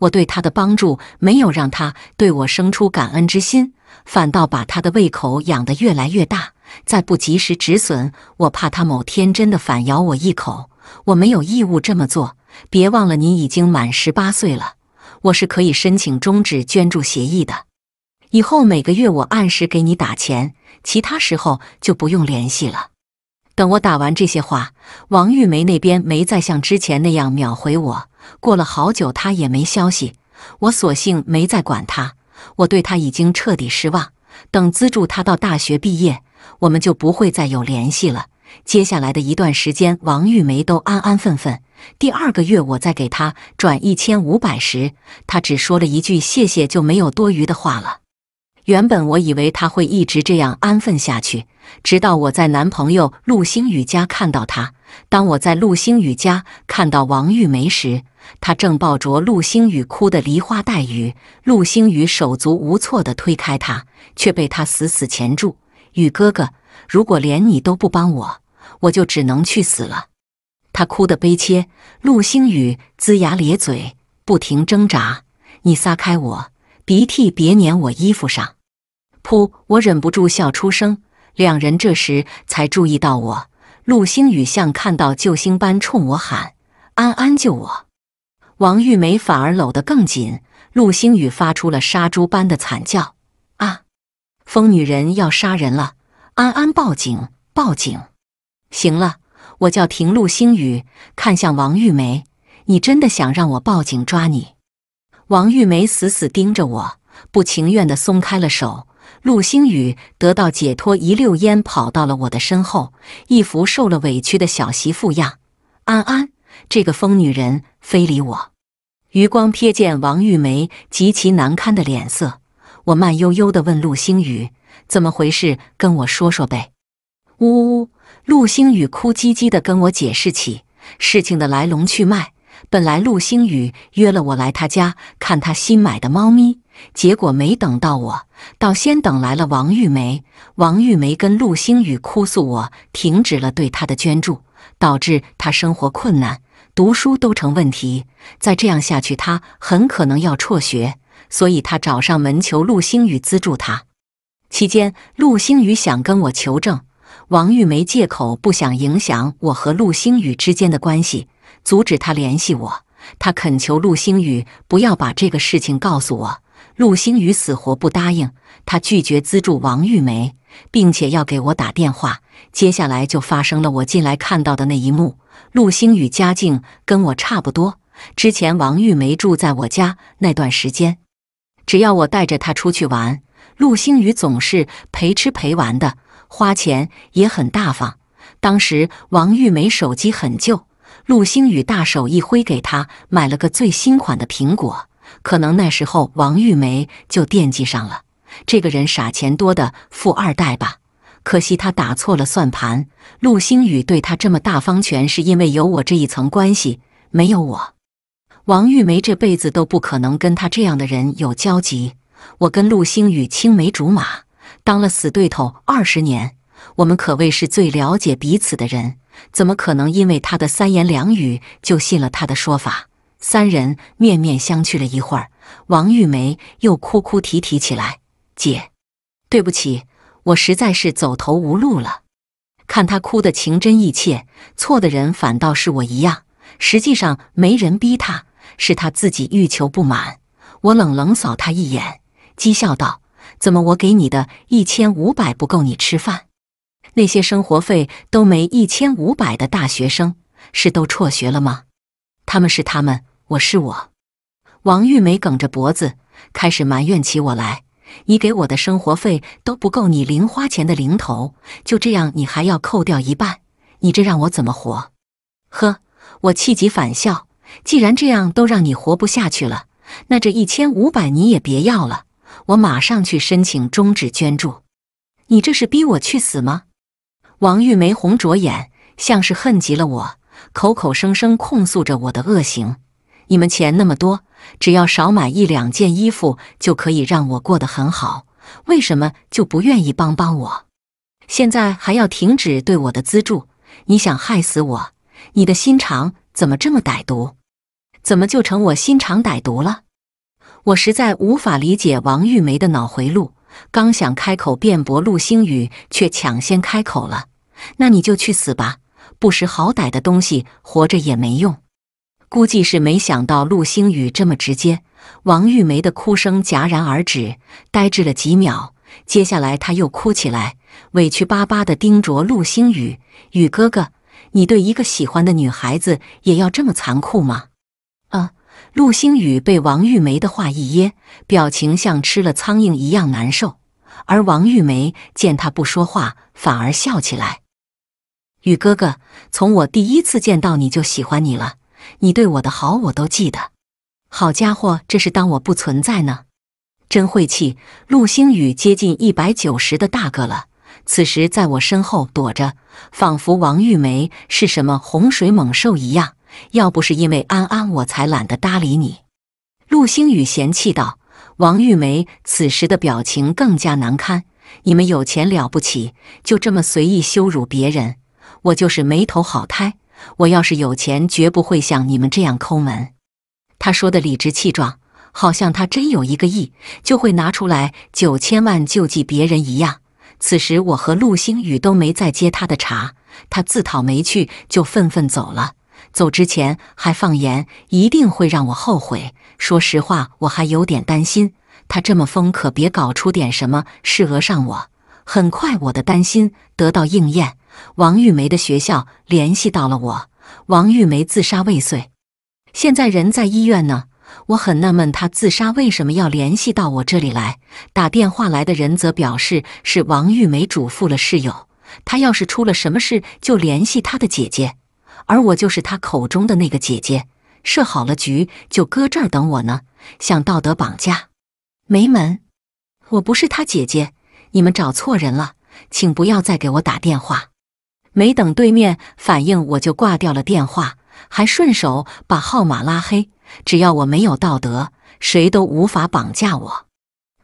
我对她的帮助没有让她对我生出感恩之心，反倒把她的胃口养得越来越大。再不及时止损，我怕她某天真的反咬我一口。我没有义务这么做，别忘了你已经满十八岁了，我是可以申请终止捐助协议的。以后每个月我按时给你打钱，其他时候就不用联系了。等我打完这些话，王玉梅那边没再像之前那样秒回我，过了好久她也没消息，我索性没再管她。我对她已经彻底失望，等资助她到大学毕业，我们就不会再有联系了。接下来的一段时间，王玉梅都安安分分。第二个月我再给她转一千五百时，她只说了一句谢谢，就没有多余的话了。原本我以为她会一直这样安分下去，直到我在男朋友陆星宇家看到她。当我在陆星宇家看到王玉梅时，她正抱着陆星宇哭得梨花带雨。陆星宇手足无措地推开她，却被她死死钳住。宇哥哥，如果连你都不帮我，我就只能去死了。她哭得悲切，陆星宇龇牙咧嘴，不停挣扎。你撒开我，鼻涕别粘我衣服上。噗，我忍不住笑出声。两人这时才注意到我。陆星宇像看到救星般冲我喊，安安救我。王玉梅反而搂得更紧，陆星宇发出了杀猪般的惨叫。啊，疯女人要杀人了，安安报警，报警。行了，我叫停。陆星宇看向王玉梅，你真的想让我报警抓你？王玉梅死死盯着我，不情愿地松开了手。陆星宇得到解脱，一溜烟跑到了我的身后，一副受了委屈的小媳妇样。安安，这个疯女人，非礼我。余光瞥见王玉梅极其难堪的脸色，我慢悠悠地问陆星宇，怎么回事？跟我说说呗。呜呜呜，陆星宇哭唧唧地跟我解释起事情的来龙去脉。本来陆星宇约了我来他家看他新买的猫咪，结果没等到我，倒先等来了王玉梅。王玉梅跟陆星宇哭诉我停止了对他的捐助，导致他生活困难，读书都成问题，再这样下去他很可能要辍学，所以他找上门求陆星宇资助他。期间陆星宇想跟我求证，王玉梅借口不想影响我和陆星宇之间的关系，阻止他联系我。他恳求陆星宇不要把这个事情告诉我，陆星宇死活不答应。他拒绝资助王玉梅，并且要给我打电话。接下来就发生了我进来看到的那一幕。陆星宇家境跟我差不多，之前王玉梅住在我家那段时间，只要我带着她出去玩，陆星宇总是陪吃陪玩的，花钱也很大方。当时王玉梅手机很旧，陆星宇大手一挥给她买了个最新款的苹果。可能那时候王玉梅就惦记上了这个人傻钱多的富二代吧。可惜她打错了算盘，陆星宇对她这么大方，全是因为有我这一层关系。没有我，王玉梅这辈子都不可能跟她这样的人有交集。我跟陆星宇青梅竹马，当了死对头二十年，我们可谓是最了解彼此的人，怎么可能因为他的三言两语就信了他的说法？三人面面相觑了一会儿，王玉梅又哭哭啼啼起来，姐，对不起，我实在是走投无路了。看她哭得情真意切，错的人反倒是我一样，实际上没人逼她，是她自己欲求不满。我冷冷扫她一眼，讥笑道，怎么我给你的一千五百不够你吃饭？那些生活费都没一千五百的大学生是都辍学了吗？他们是他们，我是我。王玉梅梗着脖子开始埋怨起我来，你给我的生活费都不够你零花钱的零头，就这样你还要扣掉一半，你这让我怎么活？呵，我气急反笑，既然这样都让你活不下去了，那这一千五百你也别要了，我马上去申请终止捐助。你这是逼我去死吗？王玉梅红着眼，像是恨极了我，口口声声控诉着我的恶行。你们钱那么多，只要少买一两件衣服就可以让我过得很好，为什么就不愿意帮帮我？现在还要停止对我的资助，你想害死我？你的心肠怎么这么歹毒？怎么就成我心肠歹毒了？我实在无法理解王玉梅的脑回路，刚想开口辩驳陆星宇，却抢先开口了。那你就去死吧，不识好歹的东西，活着也没用。估计是没想到陆星宇这么直接，王玉梅的哭声戛然而止，呆滞了几秒，接下来她又哭起来，委屈巴巴地盯着陆星宇：“宇哥哥，你对一个喜欢的女孩子也要这么残酷吗？”啊！陆星宇被王玉梅的话一噎，表情像吃了苍蝇一样难受。而王玉梅见他不说话，反而笑起来。宇哥哥，从我第一次见到你就喜欢你了，你对我的好我都记得。好家伙，这是当我不存在呢？真晦气！陆星宇接近一百九十的大个了，此时在我身后躲着，仿佛王玉梅是什么洪水猛兽一样。要不是因为安安，我才懒得搭理你。陆星宇嫌弃道。王玉梅此时的表情更加难堪。你们有钱了不起，就这么随意羞辱别人，我就是没头好胎。我要是有钱，绝不会像你们这样抠门。他说的理直气壮，好像他真有一个亿，就会拿出来九千万救济别人一样。此时我和陆星宇都没再接他的茬，他自讨没趣，就愤愤走了。走之前还放言一定会让我后悔，说实话我还有点担心，他这么疯可别搞出点什么事讹上我。很快我的担心得到应验，王玉梅的学校联系到了我，王玉梅自杀未遂，现在人在医院呢。我很纳闷，他自杀为什么要联系到我这里来？打电话来的人则表示是王玉梅嘱咐了室友，他要是出了什么事就联系他的姐姐。而我就是他口中的那个姐姐，设好了局就搁这儿等我呢，想道德绑架，没门！我不是他姐姐，你们找错人了，请不要再给我打电话。没等对面反应，我就挂掉了电话，还顺手把号码拉黑。只要我没有道德，谁都无法绑架我。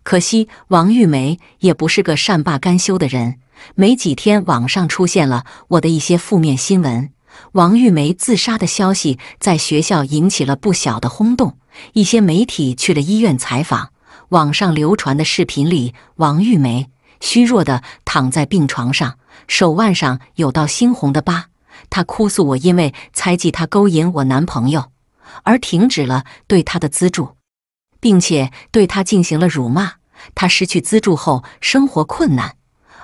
可惜王玉梅也不是个善罢甘休的人，没几天网上出现了我的一些负面新闻。王玉梅自杀的消息在学校引起了不小的轰动，一些媒体去了医院采访，网上流传的视频里，王玉梅虚弱地躺在病床上，手腕上有道猩红的疤，她哭诉我因为猜忌她勾引我男朋友，而停止了对她的资助，并且对她进行了辱骂。她失去资助后，生活困难。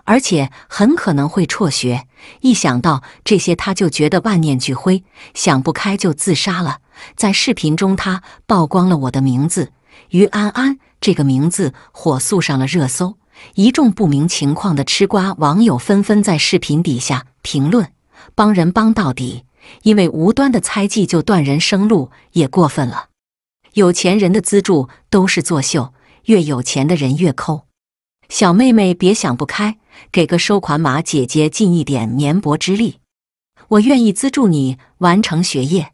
而且很可能会辍学，一想到这些，他就觉得万念俱灰，想不开就自杀了。在视频中，他曝光了我的名字于安安，这个名字火速上了热搜，一众不明情况的吃瓜网友纷纷在视频底下评论：帮人帮到底，因为无端的猜忌就断人生路，也过分了。有钱人的资助都是作秀，越有钱的人越抠。小妹妹别想不开，给个收款码姐姐尽一点绵薄之力，我愿意资助你完成学业。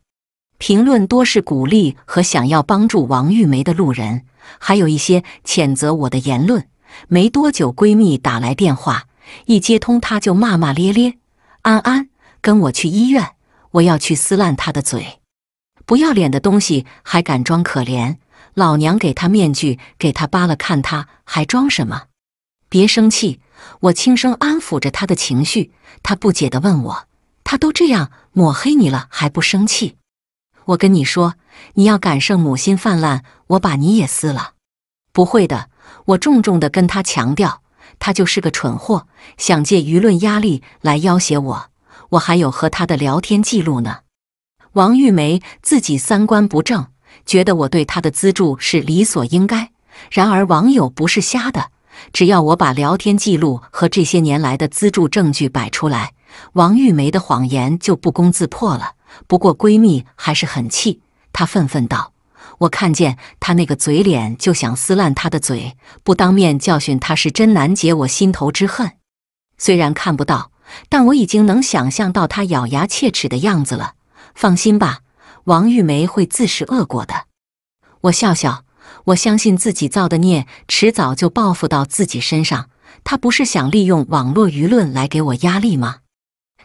评论多是鼓励和想要帮助王玉梅的路人，还有一些谴责我的言论。没多久闺蜜打来电话，一接通她就骂骂咧咧：安安，跟我去医院，我要去撕烂她的嘴，不要脸的东西还敢装可怜，老娘给她面具给她扒了，看她还装什么。别生气，我轻声安抚着他的情绪。他不解地问我，他都这样抹黑你了还不生气？我跟你说，你要敢圣母心泛滥，我把你也撕了。不会的，我重重地跟他强调。他就是个蠢货，想借舆论压力来要挟我，我还有和他的聊天记录呢。王玉梅自己三观不正，觉得我对他的资助是理所应该。然而网友不是瞎的，只要我把聊天记录和这些年来的资助证据摆出来，王玉梅的谎言就不攻自破了。不过闺蜜还是很气，她愤愤道：我看见她那个嘴脸就想撕烂她的嘴，不当面教训她是真难解我心头之恨。虽然看不到，但我已经能想象到他咬牙切齿的样子了。放心吧，王玉梅会自食恶果的。我笑笑，我相信自己造的孽，迟早就报复到自己身上。他不是想利用网络舆论来给我压力吗？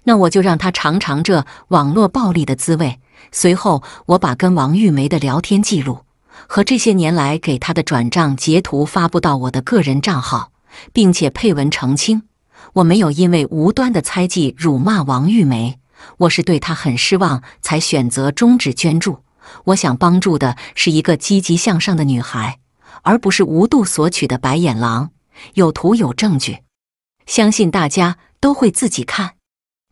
那我就让他尝尝这网络暴力的滋味。随后，我把跟王玉梅的聊天记录和这些年来给他的转账截图发布到我的个人账号，并且配文澄清：我没有因为无端的猜忌辱骂王玉梅，我是对她很失望才选择终止捐助。我想帮助的是一个积极向上的女孩，而不是无度索取的白眼狼。有图有证据，相信大家都会自己看。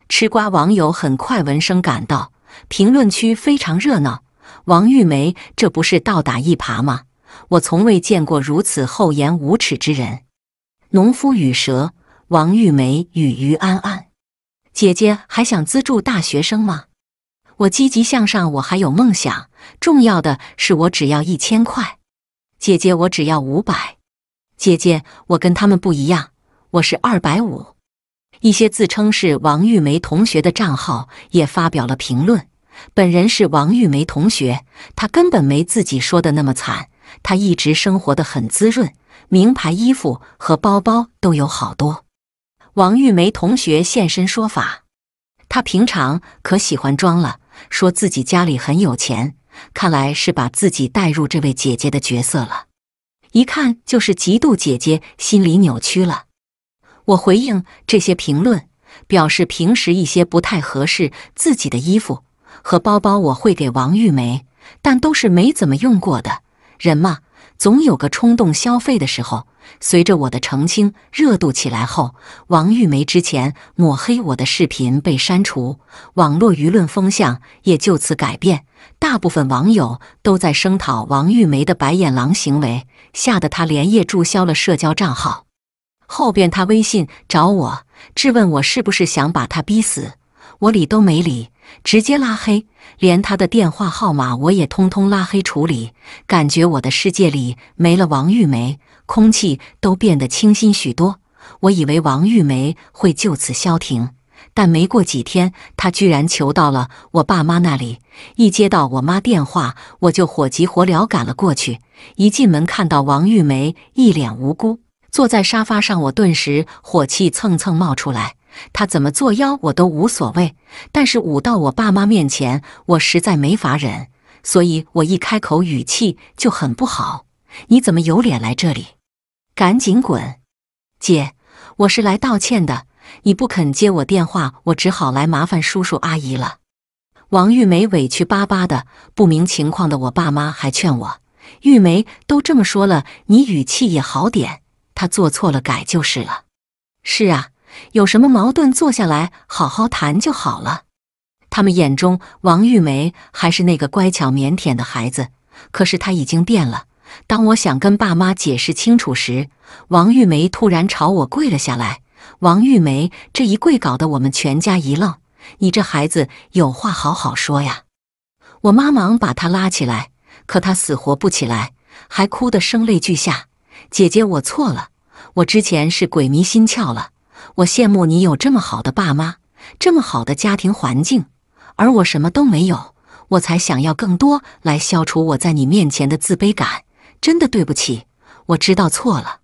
吃瓜网友很快闻声赶到，评论区非常热闹。王玉梅，这不是倒打一耙吗？我从未见过如此厚颜无耻之人。农夫与蛇，王玉梅与于安安。姐姐还想资助大学生吗？我积极向上，我还有梦想。重要的是我只要一千块。姐姐，我只要五百。姐姐，我跟他们不一样，我是二百五。一些自称是王玉梅同学的账号也发表了评论。本人是王玉梅同学，她根本没自己说的那么惨，她一直生活得很滋润，名牌衣服和包包都有好多。王玉梅同学现身说法，她平常可喜欢装了，说自己家里很有钱，看来是把自己带入这位姐姐的角色了，一看就是嫉妒姐姐，心理扭曲了。我回应这些评论，表示平时一些不太合适自己的衣服和包包我会给王玉梅，但都是没怎么用过的。人嘛，总有个冲动消费的时候。随着我的澄清热度起来后，王玉梅之前抹黑我的视频被删除，网络舆论风向也就此改变。大部分网友都在声讨王玉梅的白眼狼行为，吓得她连夜注销了社交账号。后边她微信找我，质问我是不是想把她逼死，我理都没理，直接拉黑，连他的电话号码我也通通拉黑处理。感觉我的世界里没了王玉梅，空气都变得清新许多。我以为王玉梅会就此消停，但没过几天，她居然求到了我爸妈那里。一接到我妈电话，我就火急火燎赶了过去。一进门看到王玉梅一脸无辜坐在沙发上，我顿时火气蹭蹭冒出来。他怎么作妖我都无所谓，但是捂到我爸妈面前，我实在没法忍，所以我一开口语气就很不好：你怎么有脸来这里？赶紧滚！姐，我是来道歉的，你不肯接我电话，我只好来麻烦叔叔阿姨了。王玉梅委屈巴巴的，不明情况的我爸妈还劝我：玉梅都这么说了，你语气也好点，她做错了改就是了。是啊，有什么矛盾坐下来好好谈就好了。他们眼中王玉梅还是那个乖巧腼腆的孩子，可是她已经变了。当我想跟爸妈解释清楚时，王玉梅突然朝我跪了下来。王玉梅这一跪搞得我们全家一愣，你这孩子有话好好说呀。我妈忙把她拉起来，可她死活不起来，还哭得声泪俱下。姐姐，我错了，我之前是鬼迷心窍了。我羡慕你有这么好的爸妈，这么好的家庭环境，而我什么都没有，我才想要更多来消除我在你面前的自卑感。真的对不起，我知道错了。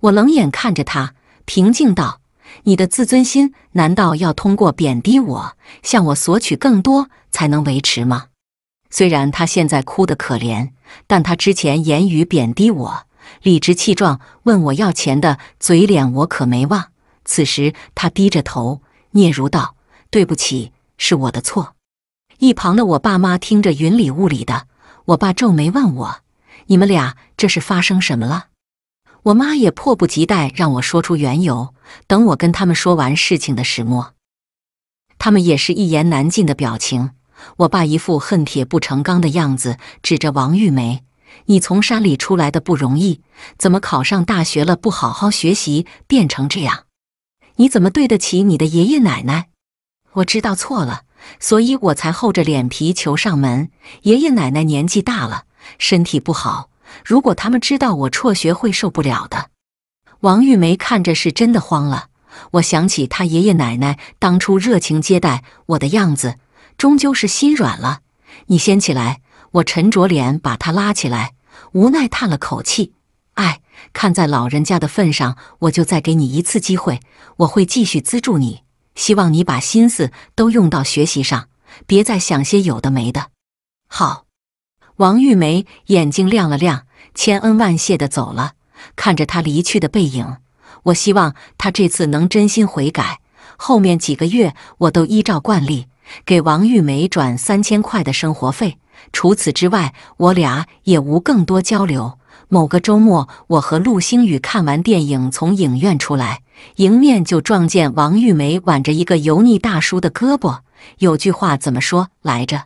我冷眼看着他，平静道：你的自尊心难道要通过贬低我，向我索取更多才能维持吗？虽然他现在哭得可怜，但他之前言语贬低我，理直气壮问我要钱的嘴脸我可没忘。此时他低着头嗫嚅道：对不起，是我的错。一旁的我爸妈听着云里雾里的，我爸皱眉问我：你们俩这是发生什么了？我妈也迫不及待让我说出缘由。等我跟他们说完事情的始末，他们也是一言难尽的表情。我爸一副恨铁不成钢的样子，指着王玉梅：你从山里出来的不容易，怎么考上大学了不好好学习变成这样？你怎么对得起你的爷爷奶奶？我知道错了，所以我才厚着脸皮求上门。爷爷奶奶年纪大了，身体不好，如果他们知道我辍学会受不了的。王玉梅看着是真的慌了，我想起他爷爷奶奶当初热情接待我的样子，终究是心软了。你先起来。我沉着脸把他拉起来，无奈叹了口气。哎，看在老人家的份上，我就再给你一次机会，我会继续资助你。希望你把心思都用到学习上，别再想些有的没的。好。王玉梅眼睛亮了亮，千恩万谢地走了。看着她离去的背影，我希望她这次能真心悔改。后面几个月，我都依照惯例给王玉梅转三千块的生活费。除此之外，我俩也无更多交流。某个周末，我和陆星宇看完电影从影院出来，迎面就撞见王玉梅挽着一个油腻大叔的胳膊。有句话怎么说来着？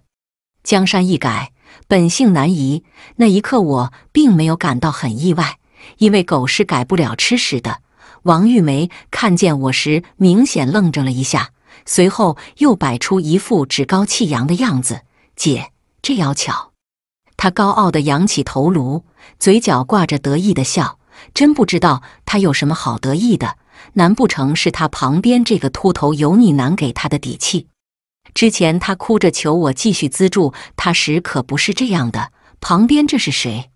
江山易改，本性难移。那一刻我并没有感到很意外，因为狗是改不了吃屎的。王玉梅看见我时明显愣怔了一下，随后又摆出一副趾高气扬的样子。姐，这要巧。她高傲地扬起头颅，嘴角挂着得意的笑。真不知道她有什么好得意的，难不成是她旁边这个秃头油腻男给她的底气？之前他哭着求我继续资助他时可不是这样的。旁边这是谁？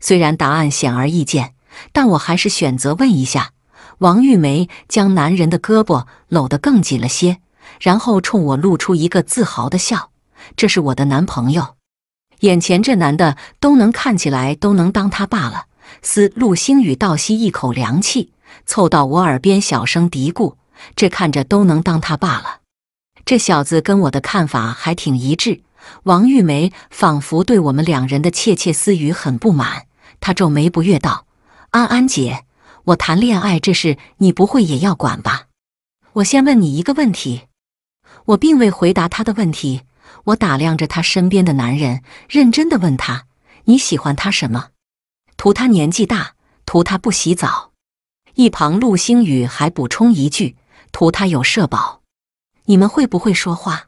虽然答案显而易见，但我还是选择问一下。王玉梅将男人的胳膊搂得更紧了些，然后冲我露出一个自豪的笑。这是我的男朋友。眼前这男的都能看起来都能当他爸了。司陆星宇倒吸一口凉气，凑到我耳边小声嘀咕，这看着都能当他爸了。这小子跟我的看法还挺一致。王玉梅仿佛对我们两人的窃窃私语很不满，她皱眉不悦道：“安安姐，我谈恋爱这事你不会也要管吧？我先问你一个问题。”我并未回答她的问题，我打量着她身边的男人，认真地问他：“你喜欢他什么？”图他年纪大，图他不洗澡。一旁陆星宇还补充一句：“图他有社保。”你们会不会说话？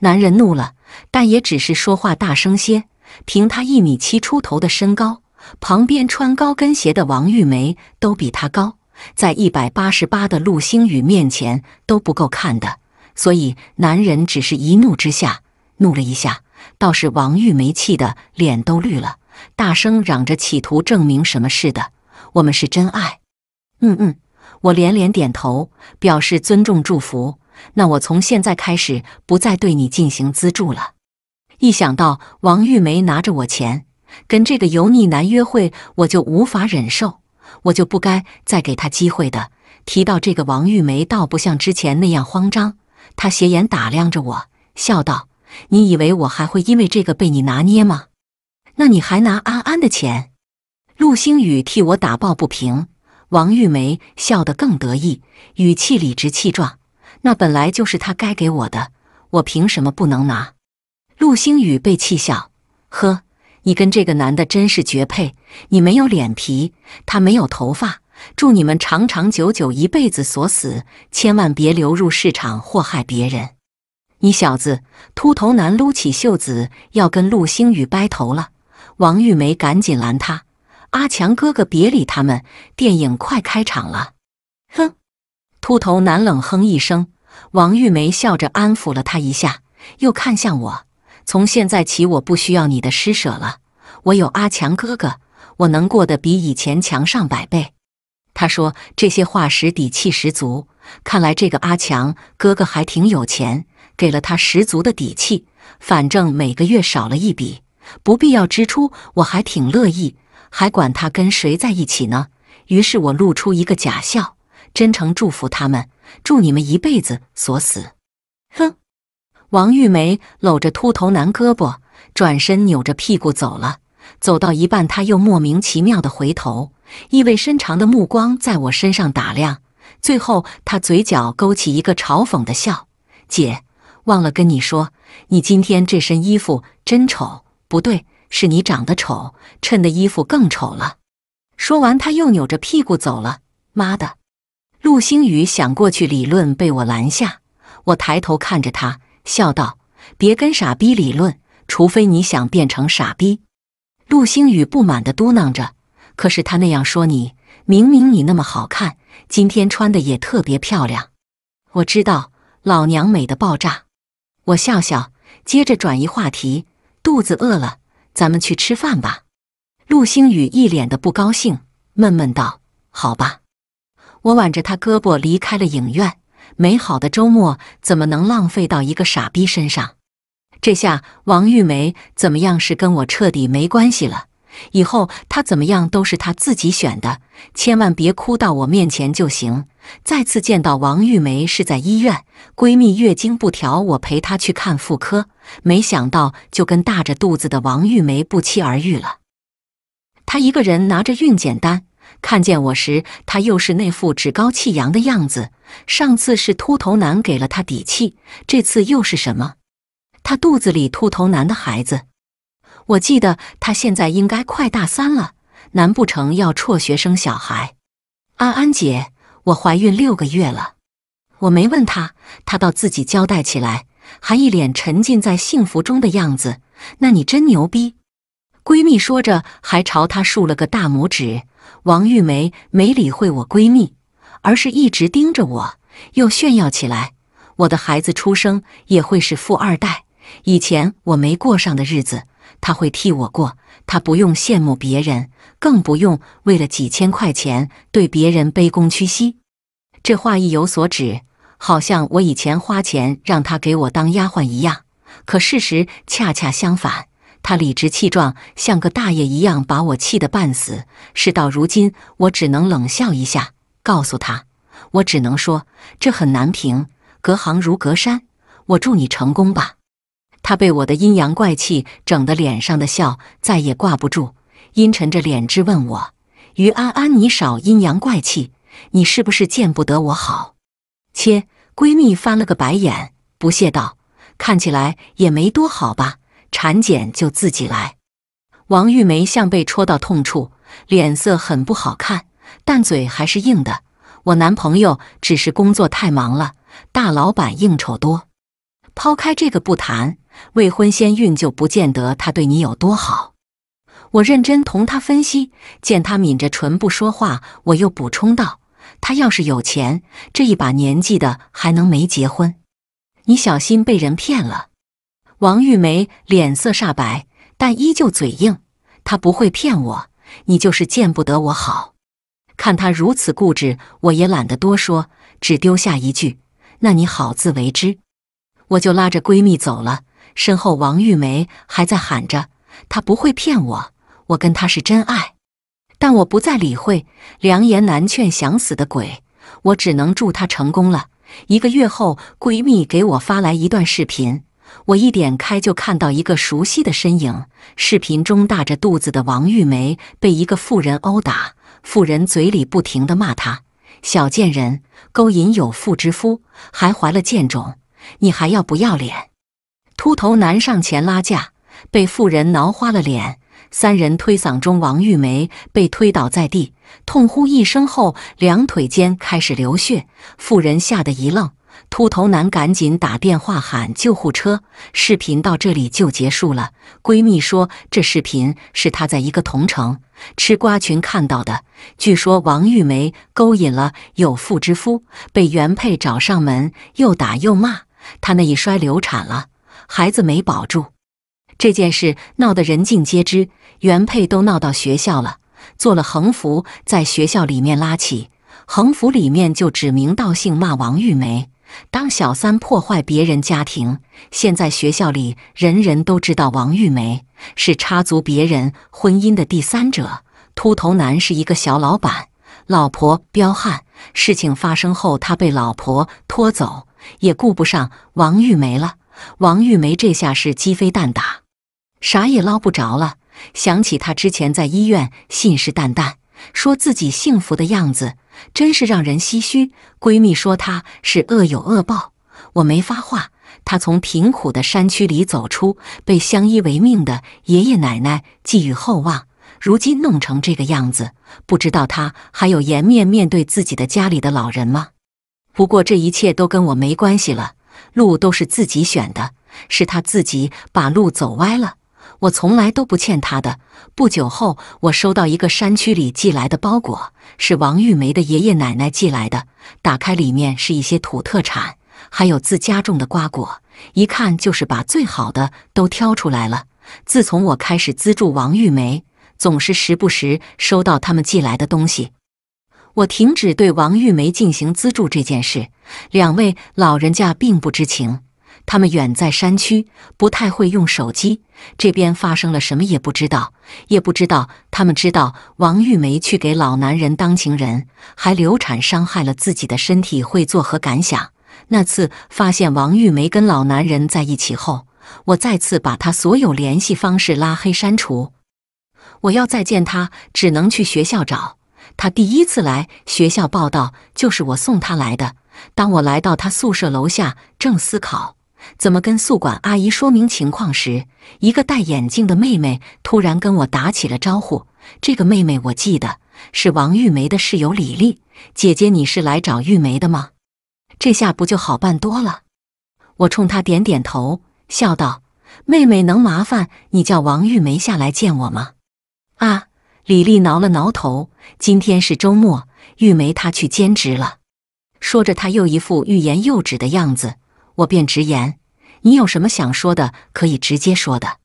男人怒了，但也只是说话大声些。凭他一米七出头的身高，旁边穿高跟鞋的王玉梅都比他高，在一百八十八的陆星宇面前都不够看的。所以男人只是一怒之下，怒了一下，倒是王玉梅气得脸都绿了，大声嚷着企图证明什么似的：“我们是真爱。”嗯嗯，我连连点头，表示尊重祝福。那我从现在开始不再对你进行资助了。一想到王玉梅拿着我钱跟这个油腻男约会，我就无法忍受，我就不该再给他机会的。提到这个，王玉梅倒不像之前那样慌张，她斜眼打量着我，笑道：“你以为我还会因为这个被你拿捏吗？那你还拿安安的钱？”陆星宇替我打抱不平，王玉梅笑得更得意，语气理直气壮：“那本来就是他该给我的，我凭什么不能拿？”陆星宇被气笑：“呵，你跟这个男的真是绝配，你没有脸皮，他没有头发，祝你们长长久久，一辈子锁死，千万别流入市场祸害别人。”你小子！秃头男撸起袖子要跟陆星宇掰头了，王玉梅赶紧拦他：“阿强哥哥，别理他们，电影快开场了。”哼！秃头男冷哼一声，王玉梅笑着安抚了他一下，又看向我：“从现在起，我不需要你的施舍了，我有阿强哥哥，我能过得比以前强上百倍。”他说这些话时底气十足，看来这个阿强哥哥还挺有钱，给了他十足的底气。反正每个月少了一笔不必要支出，我还挺乐意，还管他跟谁在一起呢。于是我露出一个假笑，真诚祝福他们，祝你们一辈子锁死。哼！王玉梅搂着秃头男胳膊，转身扭着屁股走了。走到一半，她又莫名其妙地回头，意味深长的目光在我身上打量。最后，她嘴角勾起一个嘲讽的笑：“姐，忘了跟你说，你今天这身衣服真丑。不对，是你长得丑，衬的衣服更丑了。”说完，她又扭着屁股走了。妈的！陆星宇想过去理论，被我拦下。我抬头看着他，笑道：“别跟傻逼理论，除非你想变成傻逼。”陆星宇不满地嘟囔着：“可是他那样说你，明明你那么好看，今天穿的也特别漂亮。我知道，老娘美得爆炸。”我笑笑，接着转移话题：“肚子饿了，咱们去吃饭吧。”陆星宇一脸的不高兴，闷闷道：“好吧。”我挽着他胳膊离开了影院。美好的周末怎么能浪费到一个傻逼身上？这下王玉梅怎么样是跟我彻底没关系了。以后她怎么样都是她自己选的，千万别哭到我面前就行。再次见到王玉梅是在医院，闺蜜月经不调，我陪她去看妇科，没想到就跟大着肚子的王玉梅不期而遇了。她一个人拿着孕检单。看见我时，他又是那副趾高气扬的样子。上次是秃头男给了他底气，这次又是什么？他肚子里秃头男的孩子。我记得他现在应该快大三了，难不成要辍学生小孩？安安姐，我怀孕六个月了。我没问他，他倒自己交代起来，还一脸沉浸在幸福中的样子。那你真牛逼！闺蜜说着，还朝他竖了个大拇指。王玉梅没理会我闺蜜，而是一直盯着我，又炫耀起来：“我的孩子出生也会是富二代，以前我没过上的日子，他会替我过，他不用羡慕别人，更不用为了几千块钱对别人卑躬屈膝。”这话意有所指，好像我以前花钱让他给我当丫鬟一样，可事实恰恰相反。他理直气壮，像个大爷一样把我气得半死。事到如今，我只能冷笑一下，告诉他，我只能说，这很难评，隔行如隔山，我祝你成功吧。他被我的阴阳怪气整得脸上的笑再也挂不住，阴沉着脸质问我：“于安安，你少阴阳怪气，你是不是见不得我好？”切，闺蜜翻了个白眼，不屑道：“看起来也没多好吧。产检就自己来。”王玉梅像被戳到痛处，脸色很不好看，但嘴还是硬的。我男朋友只是工作太忙了，大老板应酬多。抛开这个不谈，未婚先孕就不见得他对你有多好。我认真同他分析，见他抿着唇不说话，我又补充道：“他要是有钱，这一把年纪的还能没结婚？你小心被人骗了。”王玉梅脸色煞白，但依旧嘴硬：“她不会骗我，你就是见不得我好。”看她如此固执，我也懒得多说，只丢下一句：“那你好自为之。”我就拉着闺蜜走了。身后王玉梅还在喊着：“她不会骗我，我跟她是真爱。”但我不再理会，良言难劝，想死的鬼，我只能祝她成功了。一个月后，闺蜜给我发来一段视频。我一点开就看到一个熟悉的身影，视频中大着肚子的王玉梅被一个妇人殴打，妇人嘴里不停地骂她：“小贱人，勾引有妇之夫，还怀了贱种，你还要不要脸？”秃头男上前拉架，被妇人挠花了脸，三人推搡中王玉梅被推倒在地，痛呼一声后两腿间开始流血，妇人吓得一愣。秃头男赶紧打电话喊救护车，视频到这里就结束了。闺蜜说，这视频是她在一个同城吃瓜群看到的。据说王玉梅勾引了有妇之夫，被原配找上门，又打又骂，她那一摔流产了，孩子没保住。这件事闹得人尽皆知，原配都闹到学校了，做了横幅，在学校里面拉起，横幅里面就指名道姓骂王玉梅。当小三破坏别人家庭，现在学校里人人都知道王玉梅是插足别人婚姻的第三者。秃头男是一个小老板，老婆彪悍，事情发生后他被老婆拖走，也顾不上王玉梅了。王玉梅这下是鸡飞蛋打，啥也捞不着了。想起他之前在医院信誓旦旦说自己幸福的样子，真是让人唏嘘。闺蜜说她是恶有恶报，我没发话。她从贫苦的山区里走出，被相依为命的爷爷奶奶寄予厚望，如今弄成这个样子，不知道她还有颜面面对自己的家里的老人吗？不过这一切都跟我没关系了，路都是自己选的，是她自己把路走歪了。我从来都不欠他的。不久后，我收到一个山区里寄来的包裹，是王玉梅的爷爷奶奶寄来的。打开里面是一些土特产，还有自家种的瓜果，一看就是把最好的都挑出来了。自从我开始资助王玉梅，总是时不时收到他们寄来的东西。 我停止对王玉梅进行资助这件事，两位老人家并不知情，他们远在山区，不太会用手机，这边发生了什么也不知道，也不知道他们知道王玉梅去给老男人当情人，还流产伤害了自己的身体会作何感想？那次发现王玉梅跟老男人在一起后，我再次把她所有联系方式拉黑删除。我要再见她，只能去学校找。 他第一次来学校报道，就是我送他来的。当我来到他宿舍楼下，正思考怎么跟宿管阿姨说明情况时，一个戴眼镜的妹妹突然跟我打起了招呼。这个妹妹我记得是王玉梅的室友李丽。姐姐，你是来找玉梅的吗？这下不就好办多了？我冲她点点头，笑道：“妹妹，能麻烦你叫王玉梅下来见我吗？”啊。 李丽挠了挠头，今天是周末，玉梅她去兼职了。说着，她又一副欲言又止的样子。我便直言：“你有什么想说的，可以直接说的。”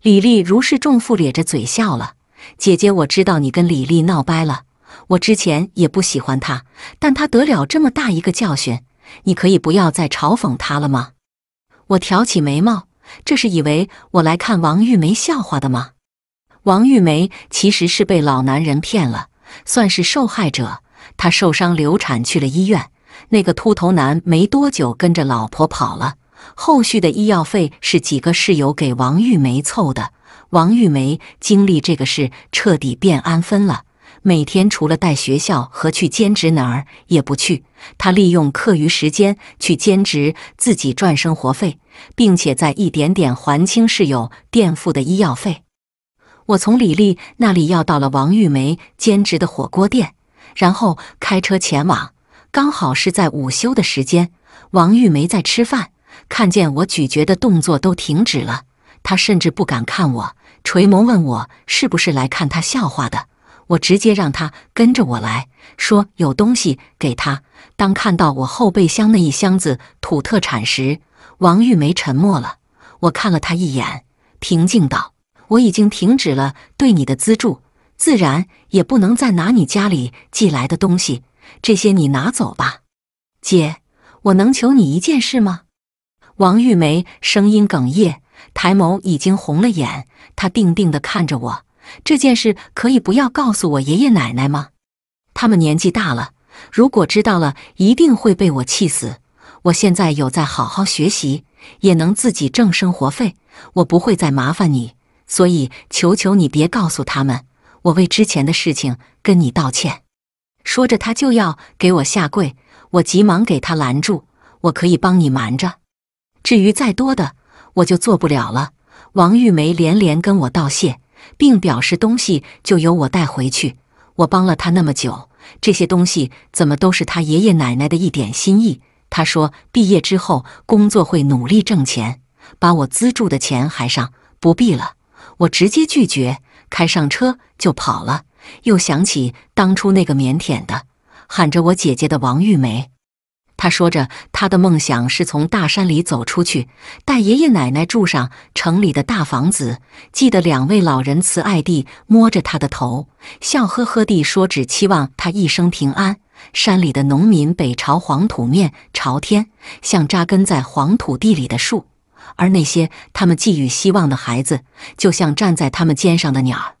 李丽如释重负，咧着嘴笑了：“姐姐，我知道你跟李丽闹掰了。我之前也不喜欢她，但她得了这么大一个教训，你可以不要再嘲讽她了吗？”我挑起眉毛：“这是以为我来看王玉梅笑话的吗？” 王玉梅其实是被老男人骗了，算是受害者。她受伤流产去了医院，那个秃头男没多久跟着老婆跑了。后续的医药费是几个室友给王玉梅凑的。王玉梅经历这个事，彻底变安分了。每天除了带学校和去兼职，哪儿也不去。她利用课余时间去兼职，自己赚生活费，并且在一点点还清室友垫付的医药费。 我从李丽那里要到了王玉梅兼职的火锅店，然后开车前往。刚好是在午休的时间，王玉梅在吃饭，看见我咀嚼的动作都停止了，她甚至不敢看我，垂眸问我是不是来看她笑话的。我直接让她跟着我来，说有东西给她。当看到我后备箱那一箱子土特产时，王玉梅沉默了。我看了她一眼，平静道。 我已经停止了对你的资助，自然也不能再拿你家里寄来的东西，这些你拿走吧。姐，我能求你一件事吗？王玉梅声音哽咽，抬眸已经红了眼，她定定地看着我。这件事可以不要告诉我爷爷奶奶吗？他们年纪大了，如果知道了，一定会被我气死。我现在有在好好学习，也能自己挣生活费，我不会再麻烦你。 所以，求求你别告诉他们，我为之前的事情跟你道歉。说着，他就要给我下跪，我急忙给他拦住。我可以帮你瞒着，至于再多的，我就做不了了。王玉梅连连跟我道谢，并表示东西就由我带回去。我帮了她那么久，这些东西怎么都是她爷爷奶奶的一点心意。她说，毕业之后工作会努力挣钱，把我资助的钱还上，不必了。 我直接拒绝，开上车就跑了。又想起当初那个腼腆的喊着我姐姐的王玉梅，她说着她的梦想是从大山里走出去，带爷爷奶奶住上城里的大房子。记得两位老人慈爱地摸着她的头，笑呵呵地说：“只期望她一生平安。”山里的农民北朝黄土面朝天，像扎根在黄土地里的树。 而那些他们寄予希望的孩子，就像站在他们肩上的鸟儿，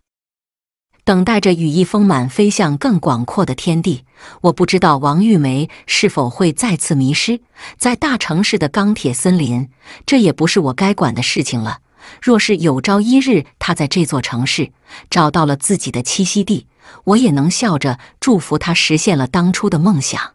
等待着羽翼丰满飞向更广阔的天地。我不知道王玉梅是否会再次迷失在大城市的钢铁森林，这也不是我该管的事情了。若是有朝一日她在这座城市找到了自己的栖息地，我也能笑着祝福她实现了当初的梦想。